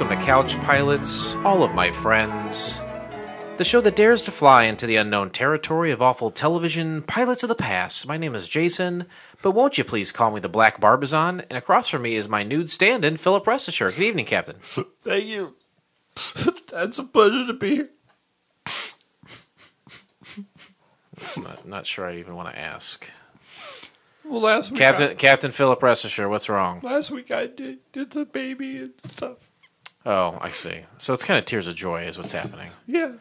welcome to Couch Pilots, all of my friends. The show that dares to fly into the unknown territory of awful television, pilots of the past. My name is Jason, but won't you please call me the Black Barbizon? And across from me is my nude stand-in, Philip Restesher. Good evening, Captain. Thank you. That's a pleasure to be here. I'm not sure I even want to ask. Well, last week Captain Philip Restesher, what's wrong? Last week I did the baby and stuff. Oh, I see. So it's kind of Tears of Joy is what's happening. Yeah.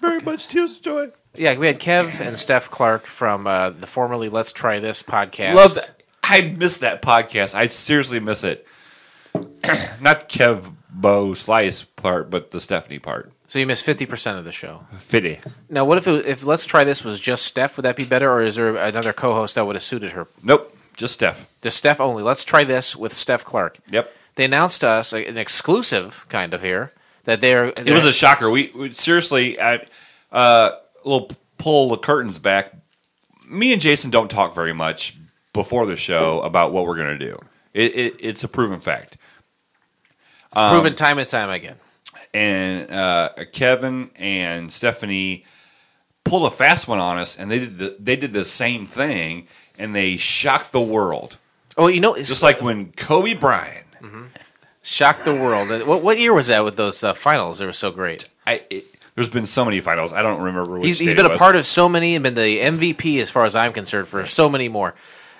Very much Tears of Joy. Yeah, we had Kev and Steph Clark from the formerly Let's Try This podcast. Love that. I miss that podcast. I seriously miss it. Not Kev, Bo, Slice part, but the Stephanie part. So you missed 50% of the show. 50. Now, what if Let's Try This was just Steph? Would that be better, or is there another co-host that would have suited her? Nope, just Steph. Just Steph only. Let's Try This with Steph Clark. Yep. They announced to us an exclusive kind of here. That it was a shocker. We seriously, we'll pull the curtains back. Me and Jason don't talk very much before the show about what we're going to do. It's a proven fact. It's proven time and time again. And Kevin and Stephanie pulled a fast one on us, and they did the same thing, and they shocked the world. Oh, you know, just like when Kobe Bryant. Mm-hmm. Shocked the world. What year was that with those finals? They were so great. There's been so many finals. I don't remember which. He's been a part of so many and been the MVP, as far as I'm concerned, for so many more.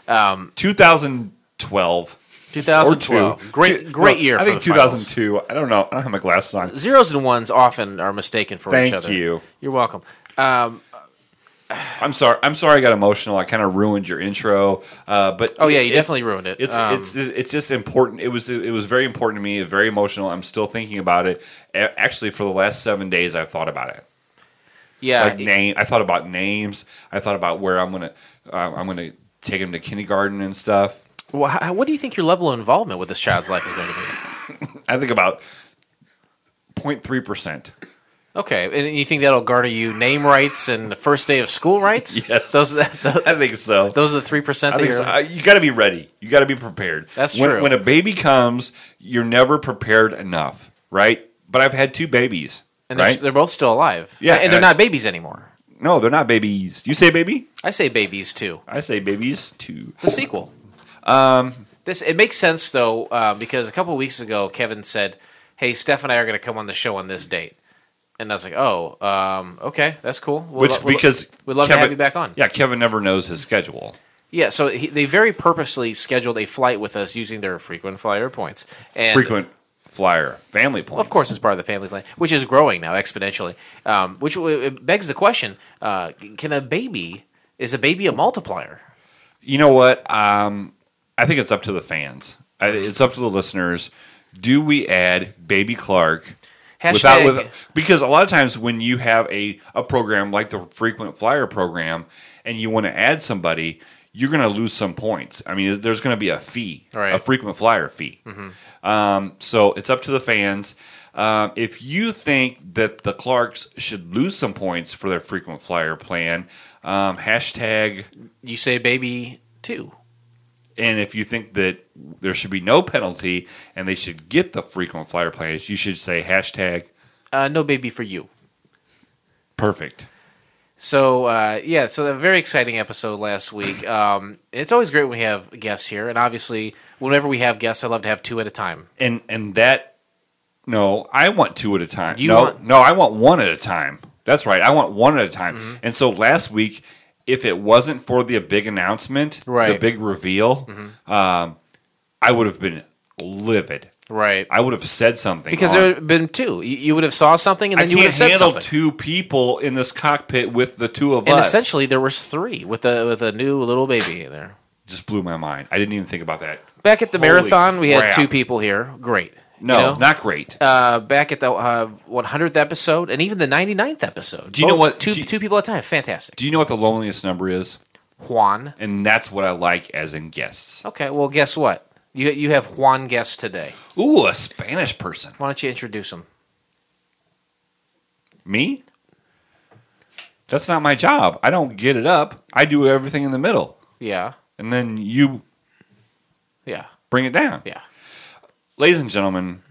2012. 2012. Great year. I think 2002. Finals. I don't know. I don't have my glasses on. Zeros and ones often are mistaken for each other. Thank you. You're welcome. I'm sorry I got emotional. I kind of ruined your intro. But oh yeah, you definitely ruined it. It's just important. It was very important to me. Very emotional. I'm still thinking about it. Actually, for the last 7 days, I've thought about it. Yeah, like I thought about names. I thought about where I'm gonna take him to kindergarten and stuff. Well, what do you think your level of involvement with this child's life is going to be? I think about 0.3%. Okay, and you think that'll garner you name rights and the first day of school rights? Yes, I think so. Those are the 3%. I think so. You got to be ready. You got to be prepared. That's true. When a baby comes, you're never prepared enough, right? But I've had two babies, and they're both still alive. Yeah, and they're not babies anymore. No, they're not babies. You say baby? I say babies too. I say babies too. The sequel. It makes sense though, because a couple of weeks ago, Kevin said, "Hey, Steph and I are going to come on the show on this date." And I was like, "Oh, okay, that's cool." We'd love to have you back on. Yeah, Kevin never knows his schedule. Yeah, so they very purposely scheduled a flight with us using their frequent flyer points. And frequent flyer family points. Well, of course, it's part of the family plan, which is growing now exponentially. Which it begs the question: Is a baby a multiplier? You know what? I think it's up to the fans. It's up to the listeners. Do we add Baby Clark? Because a lot of times when you have a program like the frequent flyer program and you want to add somebody, you're going to lose some points. I mean, there's going to be a fee, right. A frequent flyer fee. Mm-hmm. So it's up to the fans. If you think that the Clarks should lose some points for their frequent flyer plan, hashtag... You say baby too. And if you think that there should be no penalty and they should get the frequent flyer plans, you should say hashtag... no baby for you. Perfect. So, so a very exciting episode last week. It's always great when we have guests here. And obviously, whenever we have guests, I love to have two at a time. And that... No, I want two at a time. I want one at a time. That's right. I want one at a time. Mm-hmm. And so last week... If it wasn't for the big announcement, the big reveal, mm-hmm. I would have been livid. Right, I would have said something because there would have been two. You would have saw something, and then you would have said something. I can't handle two people in this cockpit with the two of us. And essentially, there was three with a new little baby in there. Just blew my mind. I didn't even think about that. Back at the marathon, we had two people here. Great. No, not great. Back at the 100th episode and even the 99th episode. Do you know what? Two people at a time. Fantastic. Do you know what the loneliest number is? Juan. And that's what I like as in guests. Okay, well, guess what? You have Juan guest today. Ooh, a Spanish person. Why don't you introduce him? Me? That's not my job. I don't get it up. I do everything in the middle. Yeah. And then you bring it down. Yeah. Ladies and gentlemen,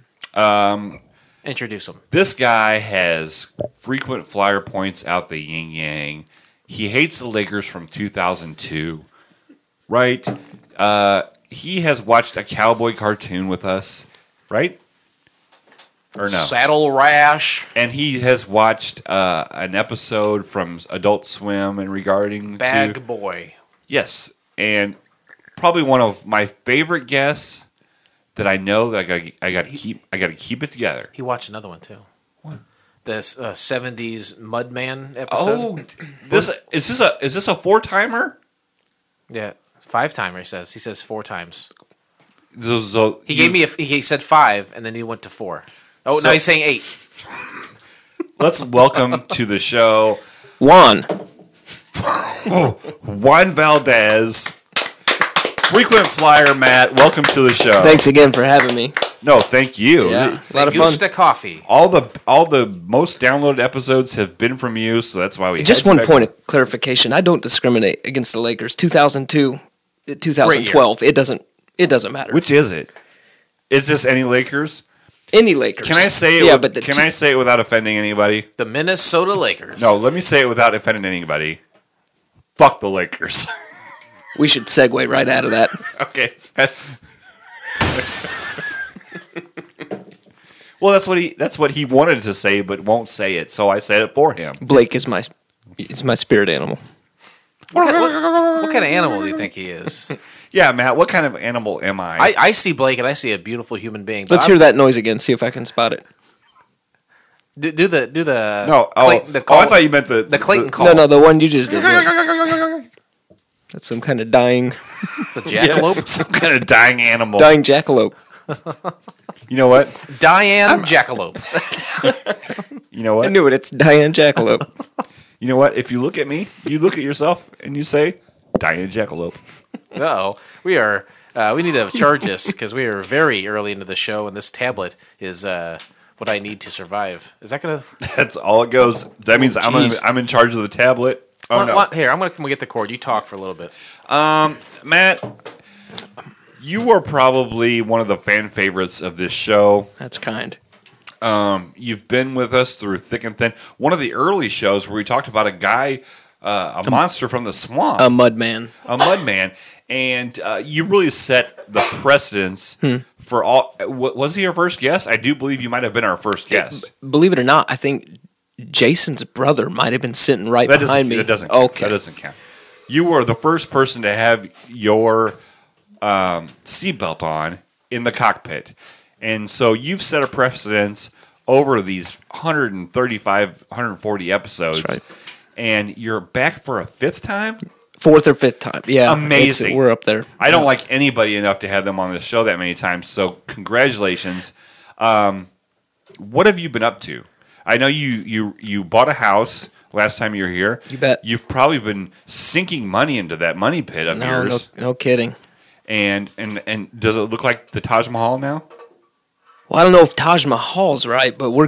Introduce him. This guy has frequent flyer points out the yin-yang. He hates the Lakers from 2002, right? He has watched a cowboy cartoon with us, right? Or no? Saddle Rash. And he has watched an episode from Adult Swim and regarding Bag Boy. Yes. And probably one of my favorite guests that I know that I gotta keep it together. He watched another one too. What? This 70s Mudman episode. Oh, is this a four-timer? Yeah, five-timer. He says four times. So he gave me he said five, and then he went to four. Oh, so, now he's saying eight. Let's welcome to the show Juan Valdez, frequent flyer Matt. Welcome to the show. Thanks again for having me. No, thank you. Yeah, a lot of fun. Gusta coffee. All the most downloaded episodes have been from you, so that's why we. Just one point of clarification: I don't discriminate against the Lakers. 2002, 2012. It doesn't matter. Which is it? Is this any Lakers? Any Lakers? Can I say it? Yeah, can I say it without offending anybody? The Minnesota Lakers. No, let me say it without offending anybody. Fuck the Lakers. We should segue right out of that. Okay. Well, that's what he wanted to say, but won't say it. So I said it for him. Blake is my spirit animal. What kind of animal do you think he is? Yeah, Matt. What kind of animal am I? I see Blake, and I see a beautiful human being. Let's hear that noise again. See if I can spot it. Do the no. The call. Oh, I thought you meant the Clayton call. No, the one you just did. That's some kind of dying. It's a jackalope. Yeah, some kind of dying animal. Dying jackalope. You know what? Diane Jackalope. You know what? I knew it. It's Diane Jackalope. You know what? If you look at me, you look at yourself, and you say, Diane Jackalope. Uh-oh. We need to charge this because we are very early into the show, and this tablet is what I need to survive. Is that going to... That's all it goes. That means I'm in charge of the tablet. Oh, no. Here, I'm going to come get the cord. You talk for a little bit. Matt... You are probably one of the fan favorites of this show. That's kind. You've been with us through thick and thin. One of the early shows where we talked about a guy, a monster from the swamp. A mudman. And you really set the precedence for all... Was he our first guest? I do believe you might have been our first guest. Believe it or not, I think Jason's brother might have been sitting behind me. That doesn't count. Okay. That doesn't count. You were the first person to have your... seatbelt on in the cockpit. And so you've set a precedence over these 135, 140 episodes. That's right. And you're back for a fifth time? Fourth or fifth time, yeah. Amazing. We're up there. I don't like anybody enough to have them on this show that many times, so congratulations. What have you been up to? I know you bought a house last time you were here. You bet. You've probably been sinking money into that money pit of yours. No kidding. And does it look like the Taj Mahal now? Well, I don't know if Taj Mahal's right, but we're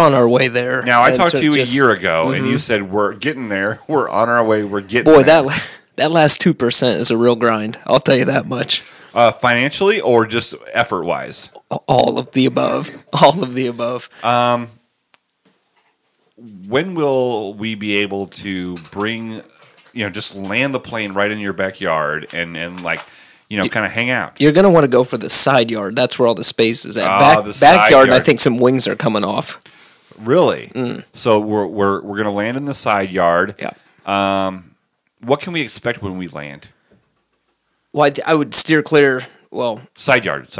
on our way there. Now, I talked to you a year ago, and you said we're getting there. We're on our way. We're getting there. Boy, that last 2% is a real grind. I'll tell you that much. Financially or just effort-wise? All of the above. All of the above. When will we be able to bring... just land the plane right in your backyard and kind of hang out. You're going to want to go for the side yard. That's where all the space is at. Backyard, I think some wings are coming off. Really? Mm. So we're going to land in the side yard. Yeah. What can we expect when we land? Well, I would steer clear. Well, side yard,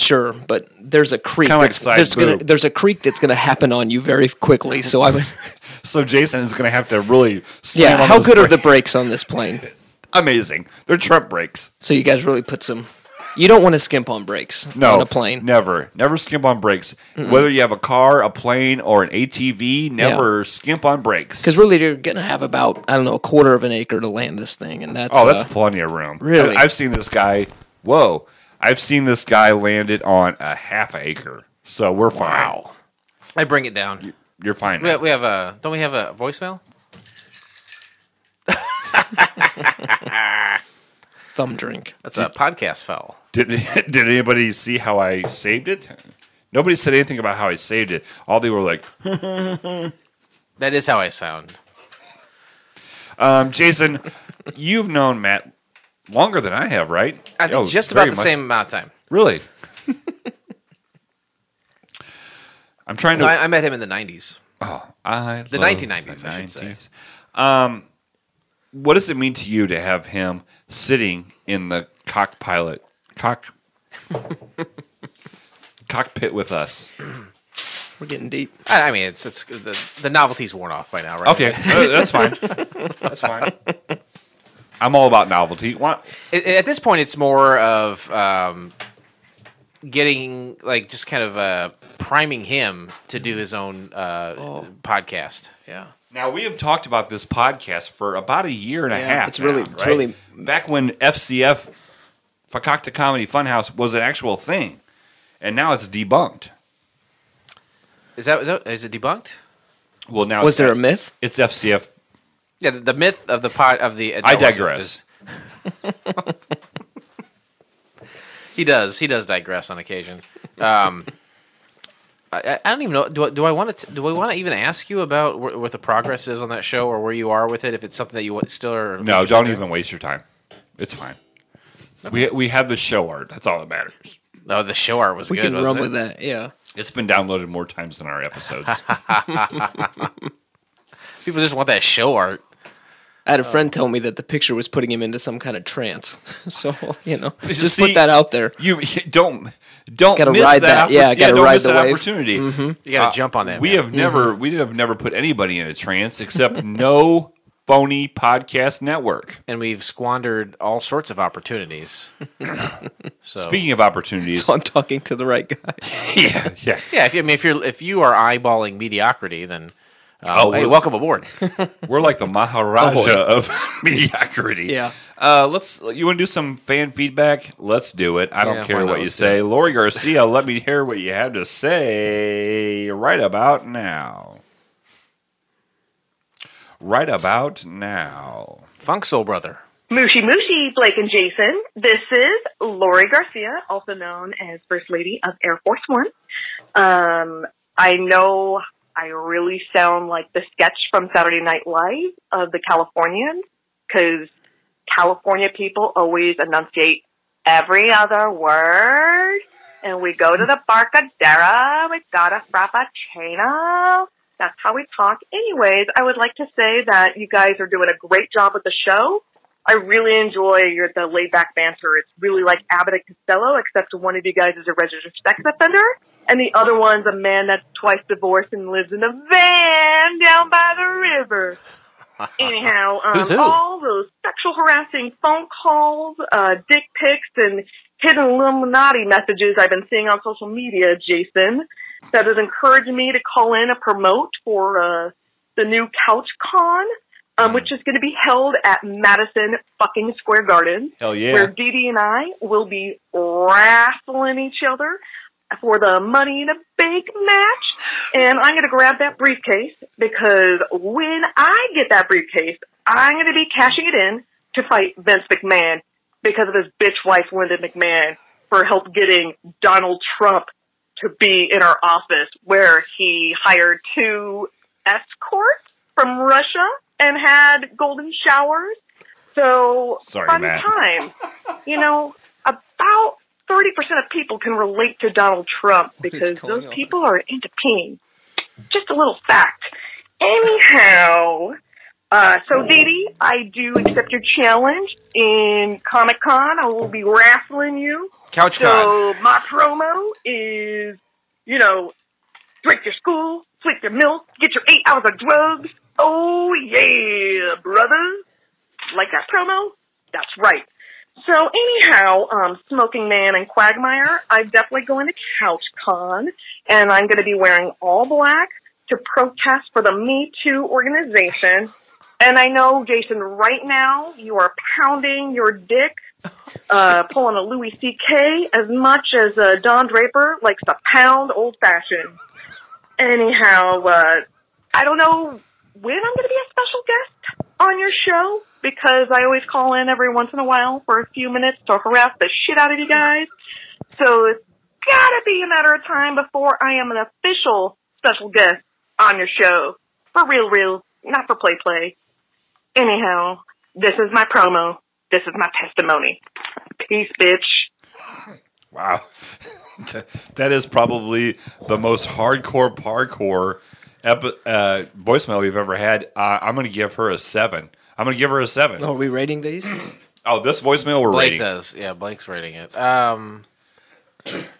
sure. But there's a creek. Kind of like there's a creek that's going to happen on you very quickly. So I would. So Jason is going to have to really slam on how good are the brakes on this plane? Amazing. They're Trump brakes. So you guys really put some... You don't want to skimp on brakes on a plane. Never. Never skimp on brakes. Mm-mm. Whether you have a car, a plane, or an ATV, never skimp on brakes. Because really, you're going to have about, I don't know, a quarter of an acre to land this thing. And that's that's plenty of room. Really? I've seen this guy... Whoa. I've seen this guy land it on a half acre. So we're fine. Wow. I bring it down. You're fine. We have a... Don't we have a voicemail? Thumb drink. That's a podcast foul. Did anybody see how I saved it? Nobody said anything about how I saved it. All they were like, that is how I sound. Jason, you've known Matt longer than I have, right? I think just about the same amount of time. Really? I'm trying to. I met him in the 90s. Oh, the 1990s, I should say. What does it mean to you to have him sitting in the cockpit with us? We're getting deep. I mean, it's the novelty's worn off by now, right? Okay, that's fine. That's fine. I'm all about novelty. What? At this point, it's more of getting like just kind of priming him to do his own podcast. Yeah. Now we have talked about this podcast for about a year and a half. It's now, really, right? It's really back when FCF, Fakakta Comedy Funhouse, was an actual thing, and now it's debunked. Is it debunked? Well, now was there a myth? It's FCF. Yeah, the myth of the pod of the. I digress. He does. He does digress on occasion. I don't even know. Do I want to? Do I want to even ask you about what the progress is on that show or where you are with it? If it's something that you still are. No, don't even waste your time. It's fine. Okay. We have the show art. That's all that matters. No, the show art was good. We can run with that. Yeah, it's been downloaded more times than our episodes. People just want that show art. I had a friend tell me that the picture was putting him into some kind of trance. So, you know, just put that out there. You don't gotta miss ride that. Yeah, gotta ride the wave. Opportunity. Mm-hmm. You gotta jump on that. We have never, we have never put anybody in a trance except no phony podcast network, and we've squandered all sorts of opportunities. So, speaking of opportunities, so I'm talking to the right guy. Yeah. If you are eyeballing mediocrity, then. Hey, welcome aboard. We're like the Maharaja of mediocrity. Yeah. You want to do some fan feedback? Let's do it. I don't care what you say. Lori Garcia, let me hear what you have to say right about now. Right about now. Funk Soul Brother. Mooshy Mooshy, Blake and Jason. This is Lori Garcia, also known as First Lady of Air Force One. I know I really sound like the sketch from Saturday Night Live of the Californians, because California people always enunciate every other word. And we go to the Barcadera. We've got a Frappuccino. That's how we talk. Anyways, I would like to say that you guys are doing a great job with the show. I really enjoy the laid-back banter. It's really like Abbott and Costello, except one of you guys is a registered sex offender, and the other one's a man that's twice divorced and lives in a van down by the river. Anyhow, all those sexual harassing phone calls, dick pics, and hidden Illuminati messages I've been seeing on social media, Jason, that has encouraged me to call in a promote for the new Couch Con. Which is going to be held at Madison fucking Square Garden. Hell yeah. Where Dee Dee and I will be wrestling each other for the Money in a Bank match. And I'm going to grab that briefcase, because when I get that briefcase, I'm going to be cashing it in to fight Vince McMahon because of his bitch wife, Linda McMahon, for help getting Donald Trump to be in our office, where he hired two escorts from Russia and had golden showers. So, fun time. You know, about 30% of people can relate to Donald Trump because those people are into pain. Just a little fact. Anyhow, so Dee Dee, I do accept your challenge. In Comic-Con, I will be raffling you. Couch Con. So, my promo is, you know, drink your school, sleep your milk, get your 8 hours of drugs. Oh, yeah, brother. Like that promo? That's right. So, anyhow, Smoking Man and Quagmire, I'm definitely going to Couch Con, and I'm going to be wearing all black to protest for the Me Too organization. And I know, Jason, right now you are pounding your dick, pulling a Louis C.K. as much as Don Draper likes to pound old-fashioned. Anyhow, I don't know when I'm going to be a special guest on your show, because I always call in every once in a while for a few minutes to harass the shit out of you guys. So gotta be a matter of time before I am an official special guest on your show. For real, real, not for play. Anyhow, this is my promo. This is my testimony. Peace, bitch. Wow. That is probably the most hardcore voicemail we've ever had. I'm going to give her a 7. I'm going to give her a 7. Oh, are we rating these? Oh, this voicemail we're rating. Blake does. Yeah, Blake's rating it.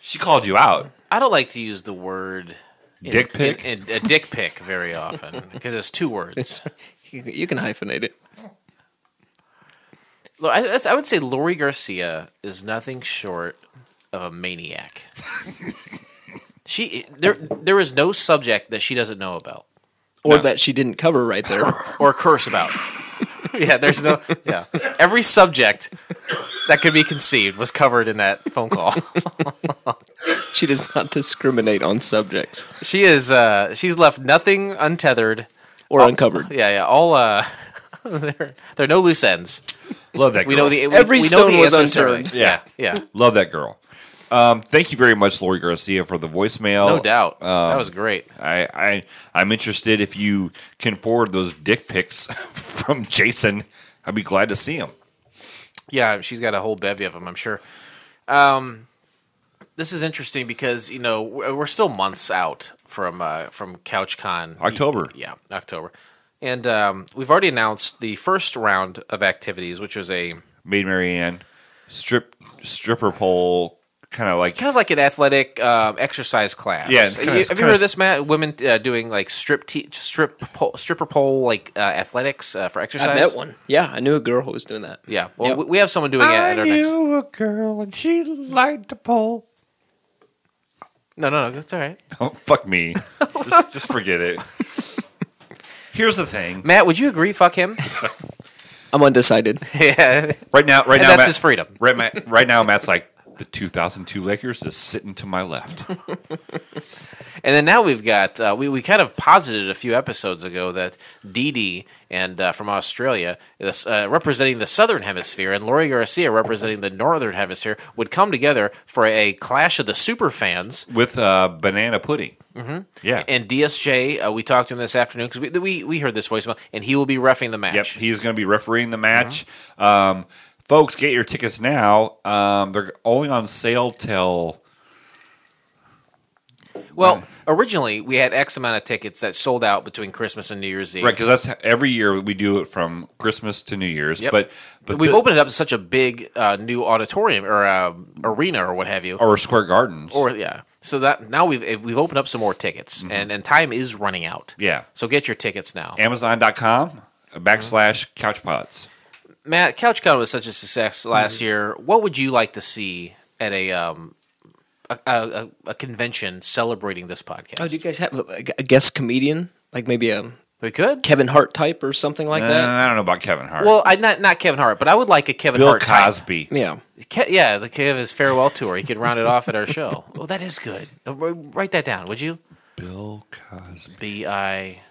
She called you out. I don't like to use the word... dick pic? A dick pic very often, because it's two words. You can hyphenate it. Look, I would say Lori Garcia is nothing short of a maniac. There is no subject that she doesn't know about. Or that she didn't cover right there. Or curse about. Yeah, there's no... Yeah. Every subject that could be conceived was covered in that phone call. She does not discriminate on subjects. She is... she's left nothing untethered. Or uncovered. Yeah, yeah. All... there are no loose ends. Love that girl. Every stone was unturned. Yeah. Yeah. Love that girl. Thank you very much, Lori Garcia, for the voicemail. No doubt. That was great. I'm interested if you can forward those dick pics from Jason. I'd be glad to see them. Yeah, she's got a whole bevy of them, I'm sure. This is interesting because, you know, we're still months out from CouchCon. October. Yeah, October. And we've already announced the first round of activities, which was a... Maid Marianne, stripper pole... Kind of like an athletic exercise class. Yeah, have you heard of this, Matt? Women doing like stripper pole like athletics for exercise. I met one. Yeah, I knew a girl who was doing that. Yeah, well, we have someone doing it. I knew a girl and she liked the pole. No, that's all right. Oh, fuck me. just forget it. Here's the thing, Matt. Would you agree? Fuck him. I'm undecided. Yeah. Right now, that's Matt, his freedom. Right now, Matt's like. The 2002 Lakers is sitting to my left. And then now we've got, we kind of posited a few episodes ago that Dee Dee and, from Australia, representing the Southern Hemisphere, and Lori Garcia representing the Northern Hemisphere, would come together for a clash of the superfans. With banana pudding. Mm-hmm. Yeah. And DSJ, we talked to him this afternoon, because we heard this voicemail, and he will be refereeing the match. Yep, he's going to be refereeing the match. Mm-hmm. Folks, get your tickets now. They're only on sale till... Well, originally, we had X amount of tickets that sold out between Christmas and New Year's Eve. Right, because that's every year we do it from Christmas to New Year's. Yep. But we've opened it up to such a big new auditorium or arena or what have you. Or Square Gardens. Or yeah. So that now we've opened up some more tickets, mm-hmm. and time is running out. Yeah. So get your tickets now. Amazon.com/CouchPods. Matt, CouchCon was such a success last year. What would you like to see at a convention celebrating this podcast? Oh, do you guys have a guest comedian? Like maybe we could Kevin Hart type or something like that? I don't know about Kevin Hart. Well, not Kevin Hart, but I would like a Kevin Hart type. Bill Cosby. Yeah. Yeah, the Kevin his farewell tour. He could round it off at our show. Oh, that is good. Write that down, would you? Bill Cosby.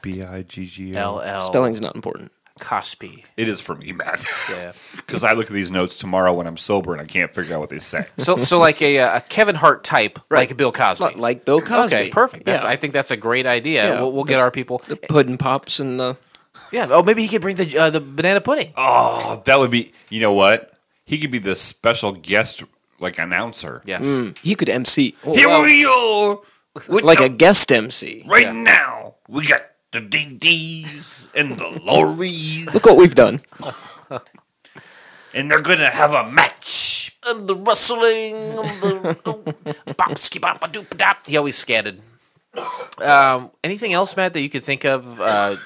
BIGGLL. Spelling's not important. Cosby. It is for me, Matt. Yeah, because I look at these notes tomorrow when I'm sober and I can't figure out what they say. So like a Kevin Hart type, right. Like Bill Cosby, like Bill Cosby. Okay, perfect. Yeah. I think that's a great idea. Yeah. We'll get our people the pudding pops and the Oh, maybe he could bring the banana pudding. Oh, that would be. You know what? He could be the special guest announcer. Yes, he could MC. Oh, here we go. Like a guest MC. Right now, we got. The Dee Dees and the Lories. Look what we've done. And they're going to have a match. And the rustling. And the bopski bop a doop dop. He always scattered. Anything else, Matt, that you could think of at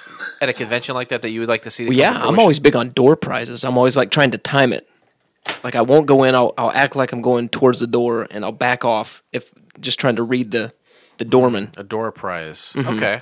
a convention like that you would like to see? Well, yeah, I'm always big on door prizes. I'm always trying to time it. Like I won't go in. I'll act like I'm going towards the door, and I'll back off just trying to read the doorman. A door prize. Mm-hmm. Okay.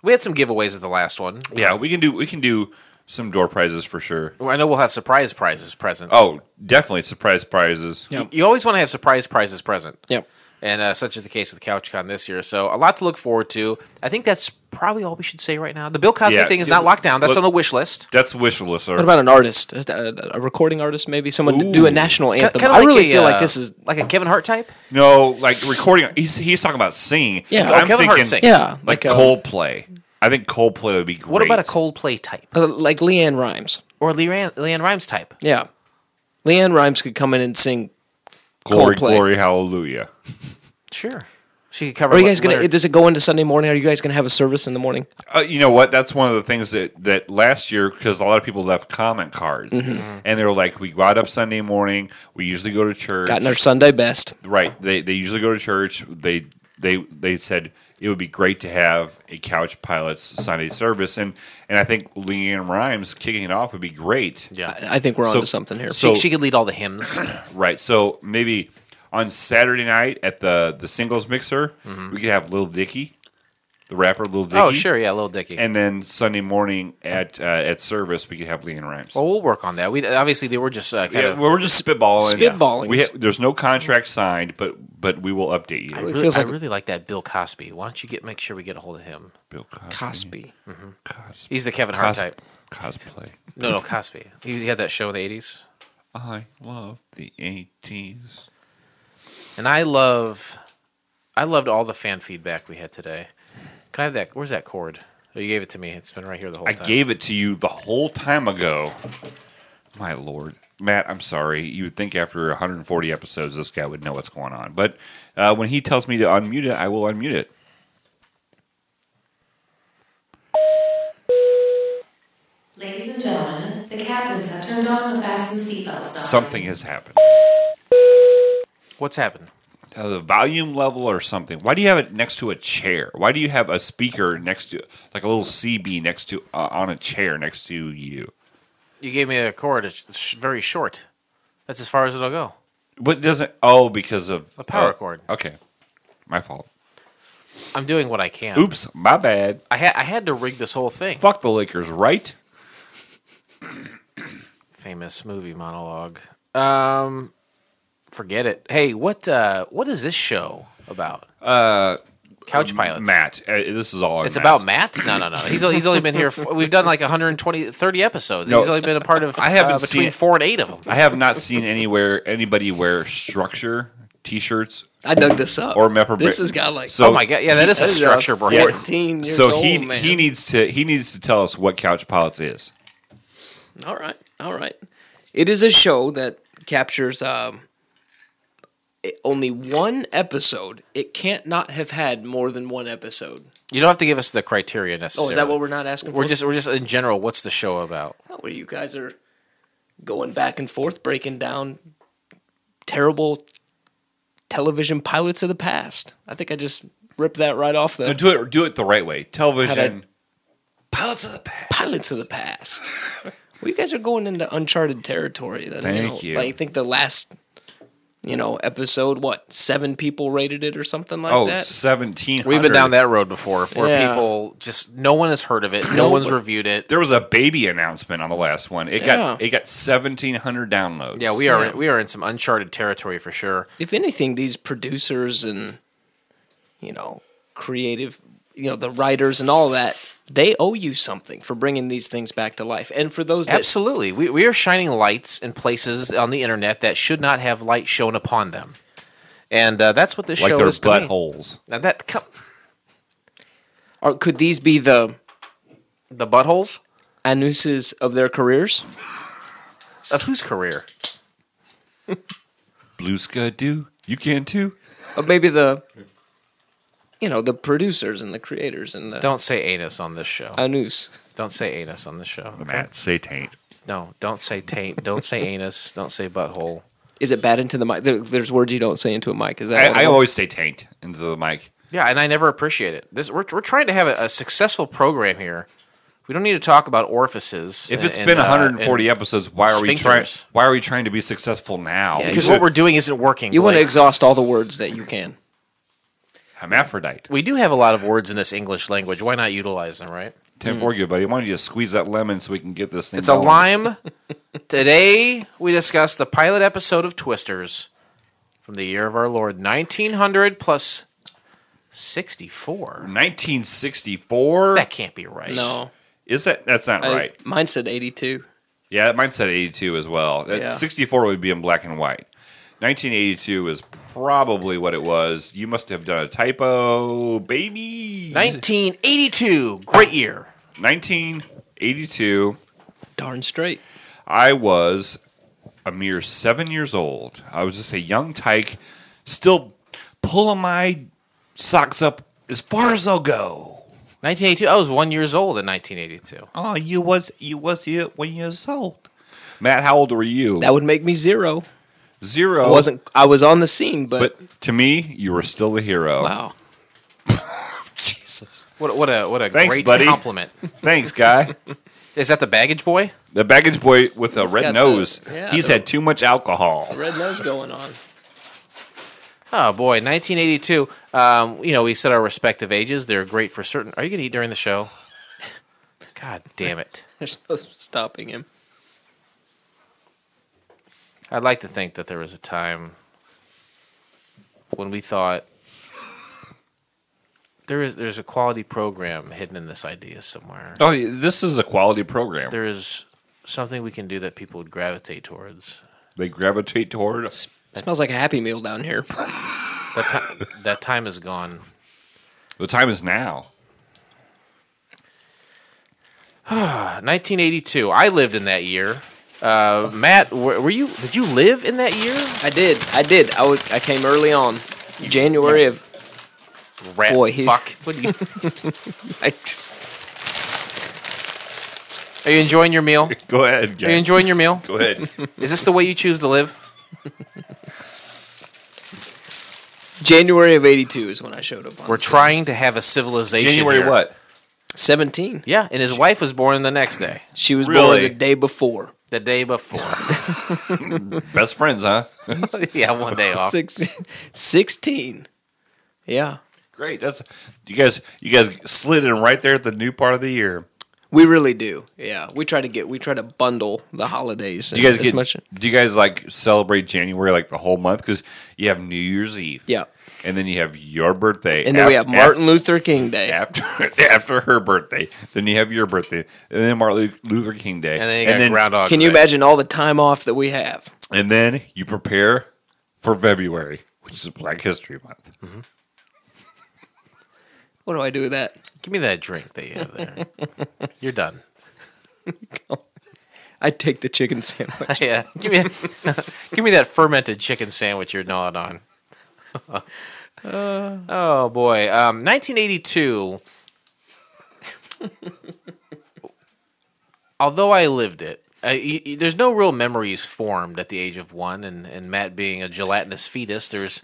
We had some giveaways at the last one. Yeah, we can do some door prizes for sure. Well, I know we'll have surprise prizes present. Oh, definitely surprise prizes. Yep. You always want to have surprise prizes present. Yep. And such is the case with CouchCon this year. So a lot to look forward to. I think that's probably all we should say right now. The Bill Cosby thing is not locked down. That's on the wish list. That's wish list. Sir. What about an artist? A recording artist, maybe? Someone to do a national anthem. Kind of I really feel like this is... Like a Kevin Hart type? No, like recording... He's talking about singing. Yeah, I'm Kevin Hart sings. Yeah, like Coldplay. I think Coldplay would be great. What about a Coldplay type? Like LeAnn Rimes. Or LeAnn Rimes type. Yeah. LeAnn Rimes could come in and sing... Glory, Coldplay. Glory, hallelujah. Sure. She could cover. Are you guys going to? Does it go into Sunday morning? Are you guys going to have a service in the morning? You know what? That's one of the things that last year, because a lot of people left comment cards, and they were like, "We got up Sunday morning. We usually go to church. Gotten our Sunday best." Right. They usually go to church. They said it would be great to have a Couch Pilots Sunday service, and I think LeAnn Rimes kicking it off would be great. Yeah, I think we're onto something here. So she could lead all the hymns, right? So maybe on Saturday night at the singles mixer, we could have Lil Dicky, the rapper Lil Dicky. Oh, sure, yeah, Lil Dicky. And then Sunday morning at service, we could have LeAnn Rimes. Well, we'll work on that. We obviously they were just kind of we're just spitballing. Yeah. There's no contract signed, but we will update you. I really like that Bill Cosby. Why don't you make sure we get a hold of him? Bill Cosby. Cosby. He's the Kevin Hart type. Cosplay. No, Cosby. He had that show in the 80s. I love the 80s. And I loved all the fan feedback we had today. Can I have that? Where's that cord? Oh, you gave it to me. It's been right here the whole time. I gave it to you the whole time ago. My Lord. Matt, I'm sorry. You would think after 140 episodes, this guy would know what's going on. But when he tells me to unmute it, I will unmute it. Ladies and gentlemen, the captains have turned on the fasten seatbelt sign. Something has happened. What's happened? The volume level or something. Why do you have it next to a chair? Why do you have a speaker next to, like a little CB next to, on a chair next to you? You gave me a cord. It's very short. That's as far as it'll go. But doesn't... Oh, because of... A power cord. Okay. My fault. I'm doing what I can. Oops. My bad. I had to rig this whole thing. Fuck the Lakers, right? Famous movie monologue. Forget it. Hey, what is this show about? Couch Pilots. Matt. This is all. It's Matt. About Matt? No. He's only been here. We've done like 30 episodes. No, he's only been a part of. I haven't between seen, 4 and 8 of them. I have not seen anybody wear structure T-shirts. I dug this up. Or Mepper. This has got like. So, oh my god! Yeah, that is a structure brand. 14 years old. So he needs to tell us what Couch Pilots is. All right. It is a show that captures. Only one episode. It can't not have had more than one episode. You don't have to give us the criteria necessarily. Oh, is that what we're not asking for? We're just in general, what's the show about? Well, you guys are going back and forth, breaking down terrible television pilots of the past. I think I just ripped that right off the... No, do it the right way. Television pilots of the past. Pilots of the past. Well, you guys are going into uncharted territory. That, Thank you. Like, I think the last... episode, 7 people rated it or something like that? 1,700. We've been down that road before where people just, no one has heard of it. No one's reviewed it. There was a baby announcement on the last one. It got 1,700 downloads. Yeah, we are in some uncharted territory for sure. If anything, these producers and, creative, the writers and all that, they owe you something for bringing these things back to life. And for those that... Absolutely. We are shining lights in places on the internet that should not have light shown upon them. And that's what this show is to me. Like their buttholes. Now that... Or could these be the... The buttholes? Anuses of their careers? Of whose career? Blue Scud do. You can too. Or maybe the... the producers and the creators and the... Don't say anus on this show. Anus. Don't say anus on this show. Okay? Matt, say taint. No, don't say taint. Don't say anus. Don't say butthole. Is it bad into the mic? There's words you don't say into a mic. Is that? I always say taint into the mic. Yeah, and I never appreciate it. We're trying to have a successful program here. We don't need to talk about orifices. If it's been 140 episodes, why are we trying to be successful now? Yeah, because what we're doing isn't working. You want to exhaust all the words that you can. Hermaphrodite. We do have a lot of words in this English language. Why not utilize them, right? Tim Forgue, buddy. Why don't you just squeeze that lemon so we can get this thing It's going. A lime. Today, we discussed the pilot episode of Twisters from the year of our Lord, 1900 plus 64. 1964? That can't be right. No. Is that? That's not right. Mine said 82. Yeah, mine said 82 as well. Yeah. 64 would be in black and white. 1982 is probably what it was. You must have done a typo, baby. 1982. Great year. 1982. Darn straight. I was a mere 7 years old. I was just a young tyke, still pulling my socks up as far as they'll go. 1982. I was 1 years old in 1982. Oh, you was 1 years old. Matt, how old were you? That would make me zero. Zero. I was on the scene, but to me, you were still a hero. Wow. Jesus. What a Thanks, great buddy. Compliment. Thanks, guy. Is that the baggage boy? The baggage boy with a red nose. He's had too much alcohol. Red nose going on. Oh, boy, 1982. We said our respective ages. They're great for certain. Are you going to eat during the show? God damn it. There's no stopping him. I'd like to think that there was a time when we thought there's a quality program hidden in this idea somewhere. Oh, this is a quality program. There is something we can do that people would gravitate towards. They gravitate towards? It smells like a Happy Meal down here. That time is gone. The time is now. 1982. I lived in that year. Matt, were you? Did you live in that year? I did. I came early on. January of. Rat boy, fuck. What do you? Are you enjoying your meal? Go ahead. Guys. Are you enjoying your meal? Go ahead. Is this the way you choose to live? January of 82 is when I showed up on. We're trying to have a civilization. January here. What? 17. Yeah, and his wife was born the next day. She was born the day before. The day before. Best friends, huh? Yeah, one day off. 16. Yeah. Great. That's you guys slid in right there at the new part of the year. We really do. Yeah. We try to bundle the holidays. Do you guys like celebrate January like the whole month? Because you have New Year's Eve. Yeah. And then you have your birthday. And then we have Martin Luther King Day. After her birthday. Then you have your birthday. And then Martin Luther King Day. And then you got Groundhog Day. Can you imagine all the time off that we have? And then you prepare for February, which is Black History Month. Mm-hmm. What do I do with that? Give me that drink that you have there. You're done. I'd take the chicken sandwich. Yeah. Give me that fermented chicken sandwich you're gnawing on. Oh, boy. 1982, although I lived it, there's no real memories formed at the age of one, and Matt being a gelatinous fetus, there's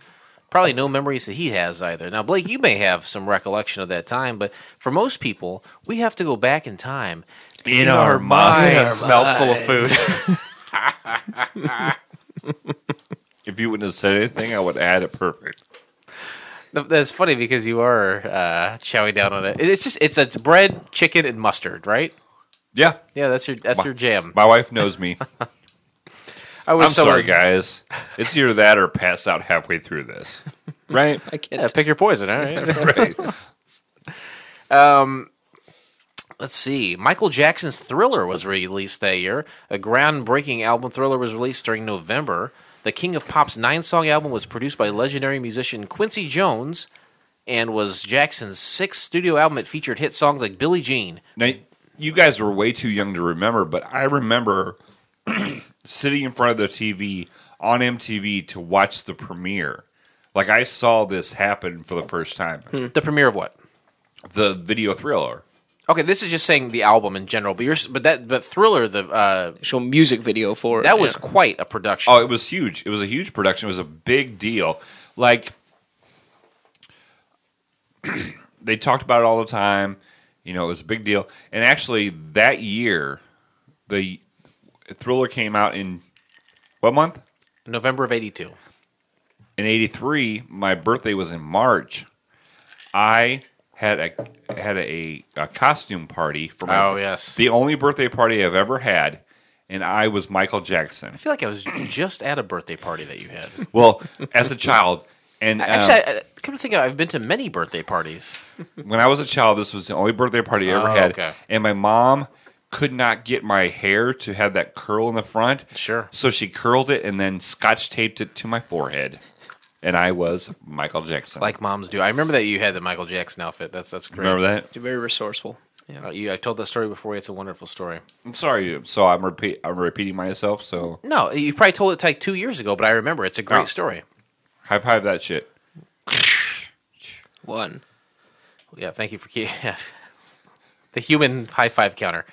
probably no memories that he has either. Now, Blake, you may have some recollection of that time, but for most people, we have to go back in time. In our minds. Mouthful of food. If you wouldn't have said anything, I would add it perfect. That's funny because you are chowing down on it. It's just it's bread, chicken, and mustard, right? Yeah, yeah. That's your jam. My wife knows me. I'm sorry, guys. It's either that or pass out halfway through this, right? I can't pick your poison. All right. Right. Let's see. Michael Jackson's Thriller was released that year. A groundbreaking album, Thriller, was released during November. The King of Pop's 9-song album was produced by legendary musician Quincy Jones and was Jackson's 6th studio album. It featured hit songs like Billie Jean. Now, you guys were way too young to remember, but I remember sitting in front of the TV on MTV to watch the premiere. Like, I saw this happen for the first time. The premiere of what? The video Thriller. Okay, this is just saying the album in general, but Thriller, the actual music video for it. That was quite a production. Oh, it was huge. It was a huge production. It was a big deal. Like they talked about it all the time. You know, it was a big deal. And actually, that year, the Thriller came out in what month? November of 82. In 83, my birthday was in March. I had a costume party for my, the only birthday party I've ever had, and I was Michael Jackson. I feel like I was just at a birthday party that you had. Well, as a child. And actually, come to think of it, I've been to many birthday parties. When I was a child, this was the only birthday party I ever had. Okay. And my mom could not get my hair to have that curl in the front. Sure. So she curled it and then scotch taped it to my forehead. And I was Michael Jackson. Like moms do. I remember that you had the Michael Jackson outfit. That's great. Remember that? You're very resourceful. Yeah. I told that story before. It's a wonderful story. I'm sorry. So I'm repeating myself. So no, you probably told it like 2 years ago, but I remember. It's a great story. High five that shit. One. Yeah, thank you for the human high five counter.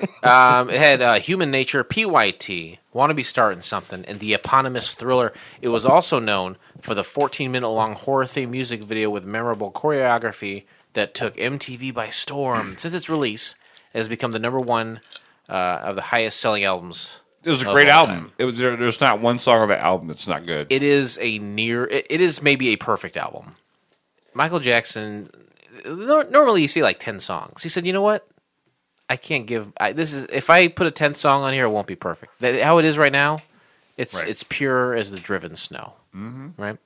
It had Human Nature, PYT, Wannabe Star and Something, and the eponymous Thriller. It was also known for the 14-minute-long horror-themed music video with memorable choreography that took MTV by storm. Since its release, it has become the #1 of the highest-selling albums. It was a great album. Time. It was there's not one song on the album that's not good. It is a it is maybe a perfect album. Michael Jackson, normally you see like 10 songs. He said, "You know what? I can't give this is if I put a 10th song on here, it won't be perfect." How it is right now, it's pure as the driven snow. Mm-hmm. Right?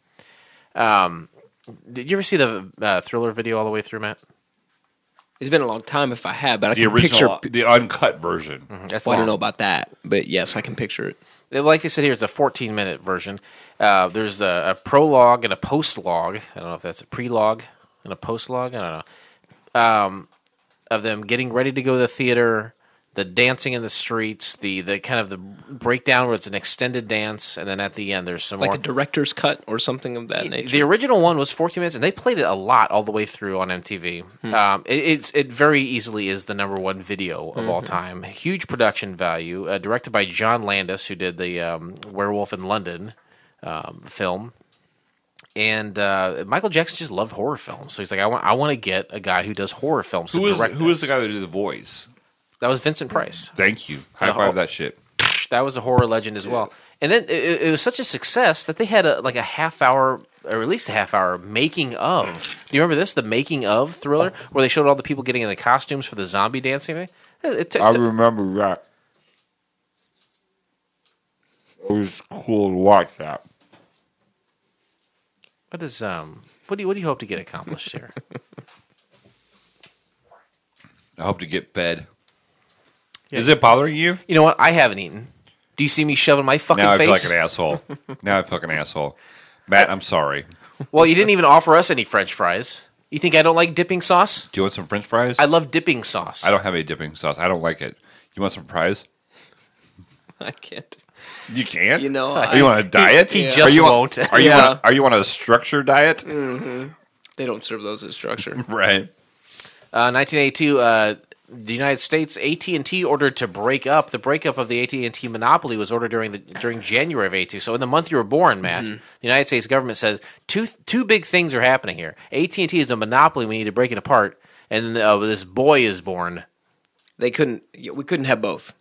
Did you ever see the Thriller video all the way through, Matt? It's been a long time if I have, but I can original, picture... The uncut version. Mm-hmm. That's well, I don't know about that, but yes, I can picture it. Like they said here, it's a 14-minute version. There's a prologue and a post-log. I don't know if that's a pre-log and a post-log. I don't know. Of them getting ready to go to the theater, the dancing in the streets, the kind of the breakdown where it's an extended dance, and then at the end there's some like more. Like a director's cut or something of that nature. The original one was 14 minutes, and they played it a lot all the way through on MTV. Hmm. It very easily is the #1 video of all time. Huge production value, directed by John Landis, who did the Werewolf in London film. And Michael Jackson just loved horror films, so he's like, I want to get a guy who does horror films. Who is the guy that did the voice? That was Vincent Price. Thank you. High five that shit. That was a horror legend as well. And then it was such a success that they had a half hour, or at least a half hour, making of. Do you remember this? The making of Thriller, where they showed all the people getting in the costumes for the zombie dancing thing? I remember that. It was cool to watch that. What is what do you hope to get accomplished here? I hope to get fed. Yeah. Is it bothering you? You know what? I haven't eaten. Do you see me shoving my fucking face? Now I feel like an asshole. Now I feel like an asshole. Matt, I'm sorry. Well, you didn't even offer us any French fries. You think I don't like dipping sauce? Do you want some French fries? I love dipping sauce. I don't have any dipping sauce. I don't like it. You want some fries? I can't. You can't? You know, are you on a diet? He just won't. Are you on a structure diet? Mm-hmm. They don't serve those as structure. Right. 1982... the United States, AT&T ordered to break up. The breakup of the AT&T monopoly was ordered during January of 82. So in the month you were born, Matt, the United States government said two big things are happening here. AT&T is a monopoly. We need to break it apart. And this boy is born. We couldn't have both.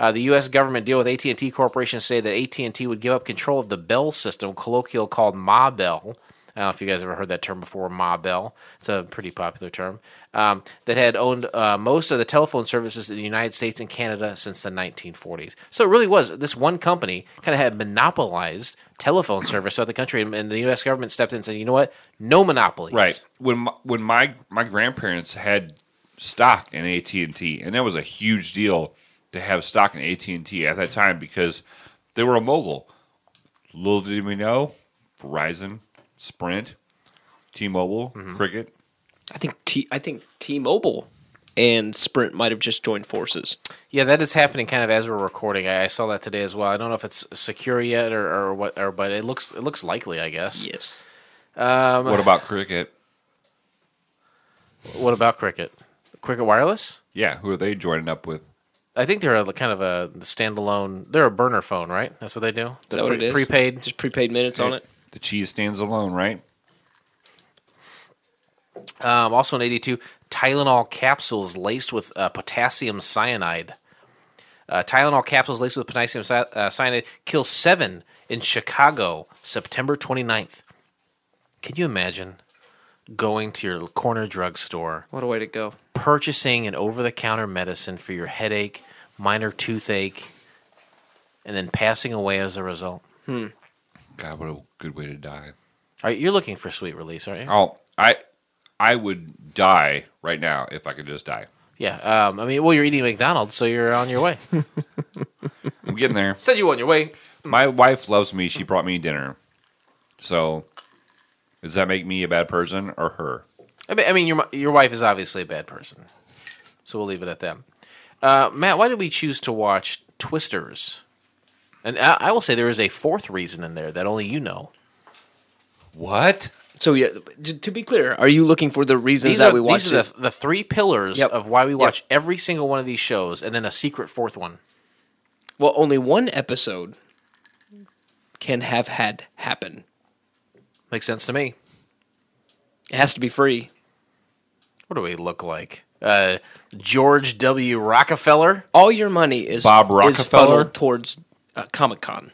The U.S. government deal with AT&T Corporation say that AT&T would give up control of the Bell system, colloquial called Ma Bell. I don't know if you guys ever heard that term before, Ma Bell. It's a pretty popular term. That had owned most of the telephone services in the United States and Canada since the 1940s. So it really was. This one company kind of had monopolized telephone service throughout the country, and the U.S. government stepped in and said, you know what? No monopolies. Right. When my grandparents had stock in AT&T, and that was a huge deal to have stock in AT&T at that time because they were a mogul. Little did we know, Verizon, Sprint, T-Mobile, Cricket. I think T-Mobile and Sprint might have just joined forces. Yeah, that is happening kind of as we're recording. I saw that today as well. I don't know if it's secure yet or what, but it looks likely, I guess. Yes. What about Cricket? What about Cricket? Cricket Wireless? Yeah. Who are they joining up with? I think they're kind of a standalone. They're a burner phone, right? That's what they do. Is that what it is? Prepaid, just prepaid minutes on it. The cheese stands alone, right? Also in 82, Tylenol capsules laced with potassium cyanide. Tylenol capsules laced with potassium cyanide kill 7 in Chicago, September 29th. Can you imagine going to your corner drugstore? What a way to go. Purchasing an over-the-counter medicine for your headache, minor toothache, and then passing away as a result. Hmm. God, what a good way to die. All right, you're looking for sweet release, aren't you? Oh, I would die right now if I could just die. Yeah, I mean, well, you're eating McDonald's, so you're on your way. I'm getting there. Said you were on your way. My wife loves me. She brought me dinner. So, does that make me a bad person or her? I mean, your wife is obviously a bad person. So we'll leave it at that. Matt, why did we choose to watch Twisters? And I will say there is a fourth reason in there that only you know. What? So, yeah, to be clear, are you looking for the reasons that we watched it? These are the three pillars of why we watch every single one of these shows, and then a secret fourth one. Well, only one episode can have had happen. Makes sense to me. It has to be free. What do we look like? George W. Rockefeller? All your money is, Bob Rockefeller? Is funneled towards Comic-Con.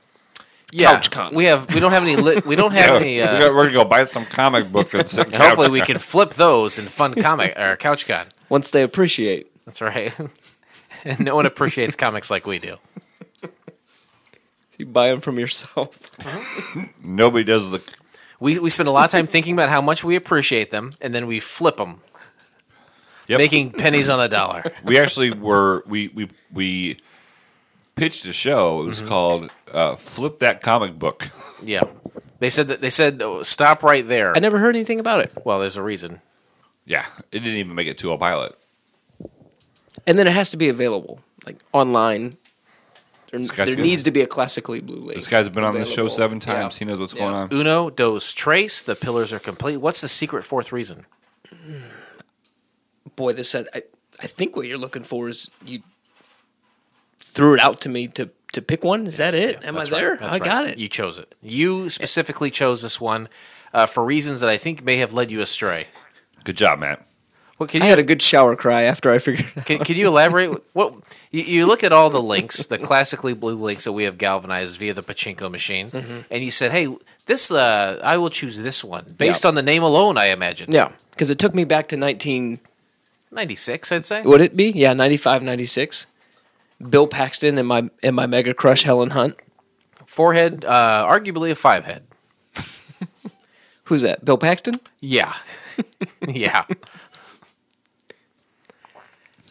Yeah, Couch-Con. We don't have any. We don't have any. We're gonna go buy some comic books. And hopefully, we can flip those and fund comic or Couch-Con once they appreciate. That's right. And no one appreciates comics like we do. You buy them from yourself. Nobody does the. We spend a lot of time thinking about how much we appreciate them, and then we flip them, making pennies on a dollar. We actually were we pitched a show. It was called "Flip That Comic Book." Yeah, they said oh, stop right there. I never heard anything about it. Well, there's a reason. Yeah, it didn't even make it to a pilot. And then it has to be available, like online. There needs to be a classically blue link. This guy's been on the show 7 times. Yeah. He knows what's going on. Uno, dos, tres. The pillars are complete. What's the secret fourth reason? Boy, this said. I think what you're looking for is you. Threw it out to me to pick one. Is that it? Yeah, am I there? Right. I got it. You chose it. You specifically chose this one for reasons that I think may have led you astray. Good job, Matt. Well, I had a good shower cry after I figured it out. Can you elaborate? What you look at all the links, the classically blue links that we have galvanized via the pachinko machine, and you said, hey, this I will choose this one based on the name alone, I imagine. Yeah, because it took me back to 1996, I'd say. Would it be? Yeah, 95, 96. Bill Paxton and my mega crush Helen Hunt. Forehead, arguably a 5-head. Who's that? Bill Paxton? Yeah. Yeah.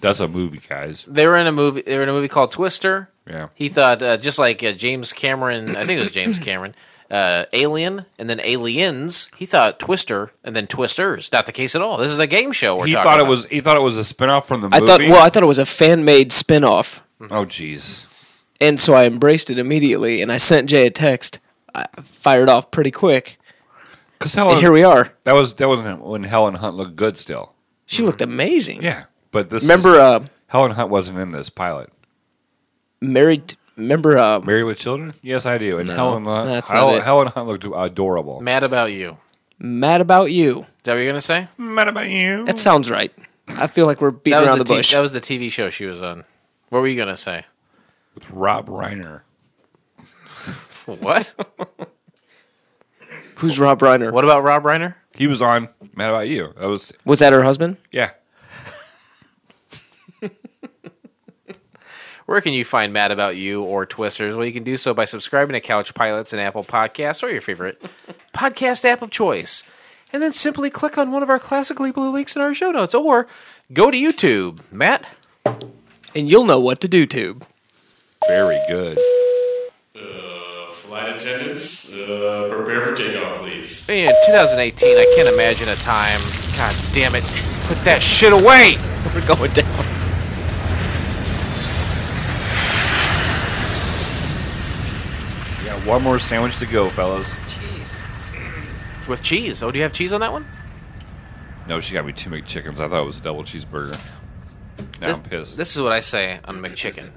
That's a movie, guys. They were in a movie called Twister. Yeah. He thought just like James Cameron, I think it was James Cameron, Alien and then Aliens. He thought Twister and then Twisters. Not the case at all. This is a game show. He thought it was a spinoff from the movie. I thought it was a fan-made spinoff. Oh, jeez. And so I embraced it immediately, and I sent Jay a text. I fired off pretty quick. And here we are. That wasn't when Helen Hunt looked good still. She looked amazing. Yeah, but Helen Hunt wasn't in this pilot. Married with Children? Yes, I do. And Helen Hunt looked adorable. Mad About You. Mad About You. Is that what you're gonna say? Mad About You. That sounds right. I feel like we're beating around the bush. That was the TV show she was on. What were you going to say? With Rob Reiner. What? Who's Rob Reiner? What about Rob Reiner? He was on Mad About You. Was that her husband? Yeah. Where can you find Mad About You or Twisters? Well, you can do so by subscribing to Couch Pilots and Apple Podcasts or your favorite podcast app of choice. And then simply click on one of our classically blue links in our show notes or go to YouTube. Matt? And you'll know what to do, Tube. Very good. Flight attendants, prepare for takeoff, please. In 2018, I can't imagine a time. God damn it. Put that shit away. We're going down. We got one more sandwich to go, fellas. Jeez. With cheese. Oh, do you have cheese on that one? No, she got me 2 McChickens. I thought it was a double cheeseburger. Now I'm pissed. This is what I say on McChicken.